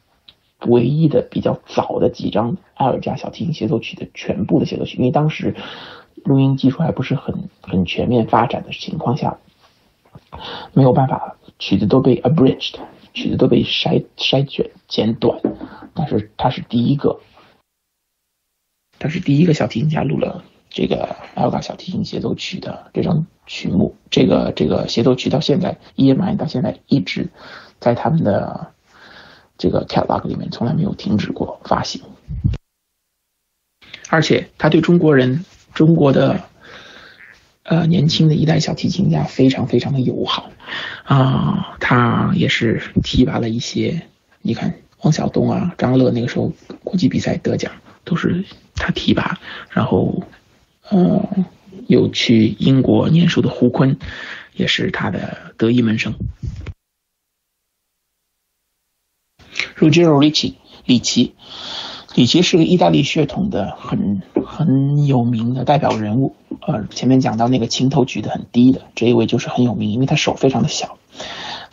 唯一的比较早的几张埃尔加小提琴协奏曲的全部的协奏曲，因为当时。录音技术还不是很很全面发展的情况下，没有办法，曲子都被 abridged， 曲子都被筛筛选剪短，但是他是第一个，他是第一个小提琴家录了这个埃尔加小提琴协奏曲的这张曲目，这个这个协奏曲到现在 E M I 到现在一直在他们的这个 catalog 里面从来没有停止过发行，而且他对中国人。中国的，呃，年轻的一代小提琴家非常非常的友好，啊、呃，他也是提拔了一些，你看王晓东啊、张乐那个时候国际比赛得奖都是他提拔，然后，呃，有去英国念书的胡坤，也是他的得意门生。Ruggero Ricci， 里奇。里奇是个意大利血统的很很有名的代表人物，呃，前面讲到那个琴头举得很低的这一位就是很有名，因为他手非常的小，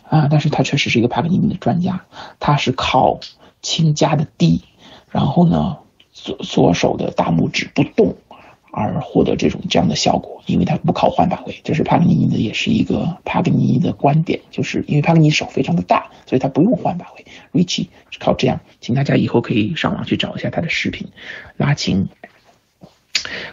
啊、呃，但是他确实是一个帕格尼尼的专家，他是靠琴夹的低，然后呢左左手的大拇指不动而获得这种这样的效果，因为他不靠换把位，这是帕格尼尼的也是一个帕格尼尼的观点，就是因为帕格尼手非常的大，所以他不用换把位。Ricci 是靠这样，请大家以后可以上网去找一下他的视频，拉琴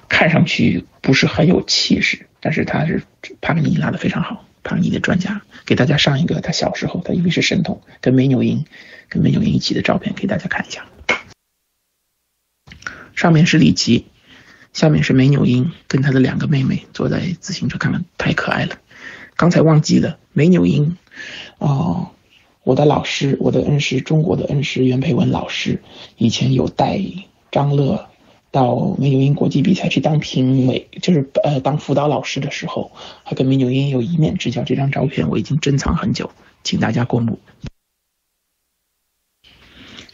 看上去不是很有气势，但是他是帕格尼拉的非常好，帕格尼的专家，给大家上一个他小时候，他因为是神童，跟梅纽因跟梅纽因一起的照片给大家看一下。上面是里奇，下面是梅纽因跟他的两个妹妹坐在自行车，看看太可爱了。刚才忘记了梅纽因，哦。我的老师，我的恩师，中国的恩师袁培文老师，以前有带张乐到梅纽因国际比赛去当评委，就是呃当辅导老师的时候，还跟梅纽因有一面之交。这张照片我已经珍藏很久，请大家过目。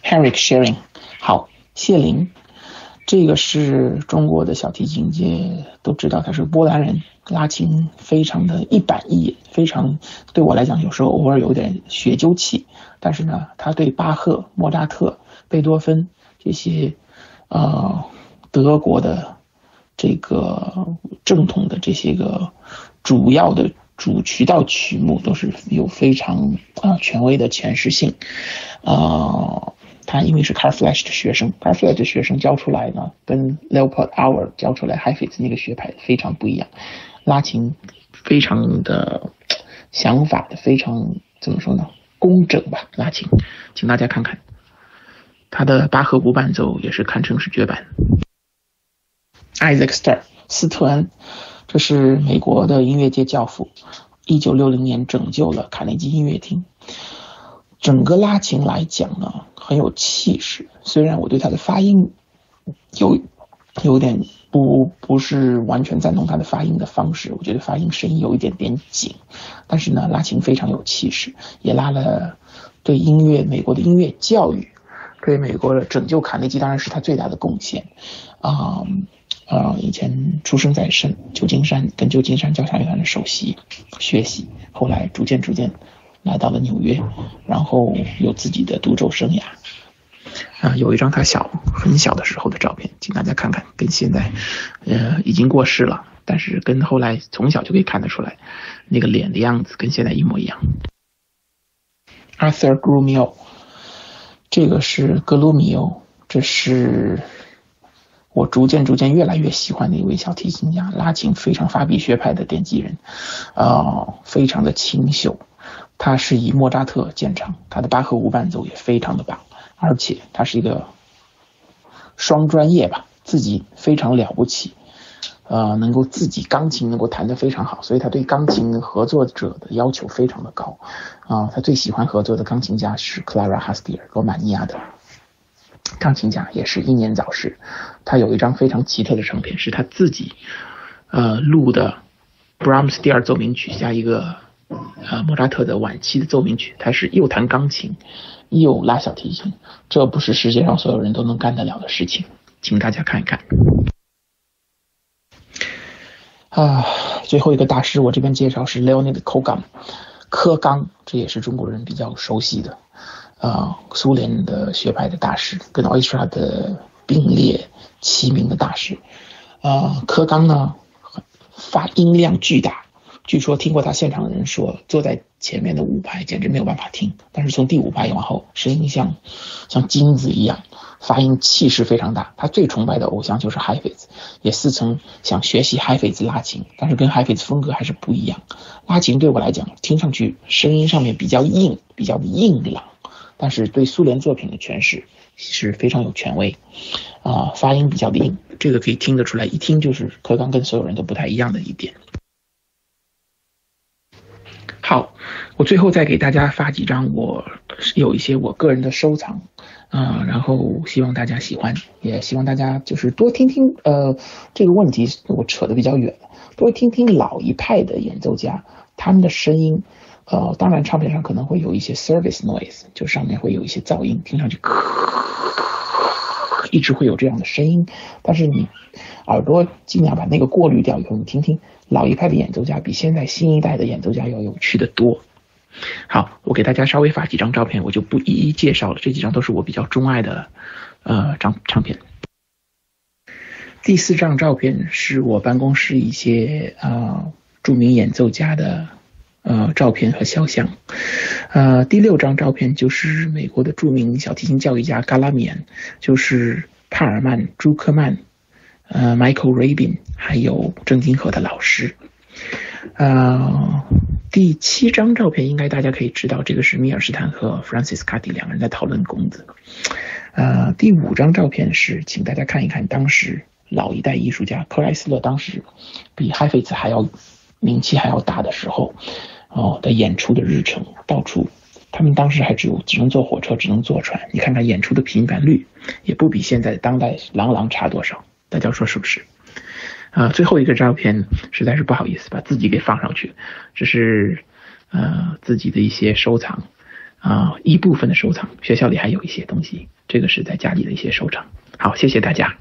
Henryk Szeryng， 好，谢林，这个是中国的小提琴界都知道，他是波兰人。拉琴非常的一板一眼，非常对我来讲有时候偶尔有点学究气，但是呢他对巴赫、莫扎特、贝多芬这些呃德国的这个正统的这些个主要的主渠道曲目都是有非常啊、呃、权威的诠释性。呃他因为是 Carl Flesch 的学生 ，Carl Flesch 的学生教出来呢，跟 Leopold Auer 教出来海菲兹那个学派非常不一样。拉琴非常的想法的非常怎么说呢，工整吧。拉琴请大家看看他的巴赫无伴奏也是堪称是绝版。Isaac Stern 斯特恩，这是美国的音乐界教父，一九六零年拯救了卡内基音乐厅。整个拉琴来讲呢，很有气势。虽然我对他的发音有有点不不是完全赞同他的发音的方式，我觉得发音声音有一点点紧，但是呢，拉琴非常有气势，也拉了对音乐美国的音乐教育，对美国的拯救卡内基当然是他最大的贡献，啊、嗯。啊、呃，以前出生在圣旧金山，跟旧金山交响乐团的首席学习，后来逐渐逐渐来到了纽约，然后有自己的独奏生涯。啊、呃，有一张他小很小的时候的照片，请大家看看，跟现在，呃，已经过世了，但是跟后来从小就可以看得出来，那个脸的样子跟现在一模一样。Arthur Grumio， 这个是格鲁米欧，这是。我逐渐逐渐越来越喜欢的一位小提琴家，拉琴非常法比学派的奠基人，呃，非常的清秀。他是以莫扎特见长，他的巴赫无伴奏也非常的棒，而且他是一个双专业吧，自己非常了不起，呃，能够自己钢琴能够弹得非常好，所以他对钢琴合作者的要求非常的高，啊、呃，他最喜欢合作的钢琴家是克拉拉·哈斯蒂尔，罗马尼亚的。钢琴家也是英年早逝，他有一张非常奇特的唱片，是他自己，呃，录的布拉姆斯第二奏鸣曲加一个，呃，莫扎特的晚期的奏鸣曲。他是又弹钢琴，又拉小提琴，这不是世界上所有人都能干得了的事情，请大家看一看。啊，最后一个大师，我这边介绍是 Leonid Kogan， 柯刚，这也是中国人比较熟悉的。啊、呃，苏联的学派的大师，跟奥伊斯特拉的并列齐名的大师，呃，柯刚呢，发音量巨大，据说听过他现场的人说，坐在前面的五排简直没有办法听，但是从第五排往后，声音像像金子一样，发音气势非常大。他最崇拜的偶像就是海菲兹，也似曾想学习海菲兹拉琴，但是跟海菲兹风格还是不一样。拉琴对我来讲，听上去声音上面比较硬，比较硬朗。但是对苏联作品的诠释是非常有权威，啊、呃，发音比较硬，这个可以听得出来，一听就是柯刚跟所有人都不太一样的一点。好，我最后再给大家发几张我有一些我个人的收藏，啊、呃，然后希望大家喜欢，也希望大家就是多听听，呃，这个问题我扯得比较远，多听听老一派的演奏家他们的声音。呃，当然，唱片上可能会有一些 service noise， 就上面会有一些噪音，听上去一直会有这样的声音。但是你耳朵尽量把那个过滤掉以后，你听听老一派的演奏家比现在新一代的演奏家要有趣的多。好，我给大家稍微发几张照片，我就不一一介绍了，这几张都是我比较钟爱的呃唱唱片。第四张照片是我办公室一些啊、呃、著名演奏家的。呃，照片和肖像。呃，第六张照片就是美国的著名小提琴教育家 Galamian， 就是帕尔曼、朱克曼、呃 Michael Rabin， 还有郑金和的老师。呃，第七张照片应该大家可以知道，这个是米尔斯坦和 Francescatti 两人在讨论弓子。呃，第五张照片是，请大家看一看当时老一代艺术家克莱斯勒当时比海菲兹还要名气还要大的时候。哦，的演出的日程到处，他们当时还只有只能坐火车，只能坐船。你看看演出的频繁率，也不比现在当代朗朗差多少，大家说是不是？呃，最后一个照片实在是不好意思把自己给放上去，这是呃自己的一些收藏啊、呃，一部分的收藏，学校里还有一些东西，这个是在家里的一些收藏。好，谢谢大家。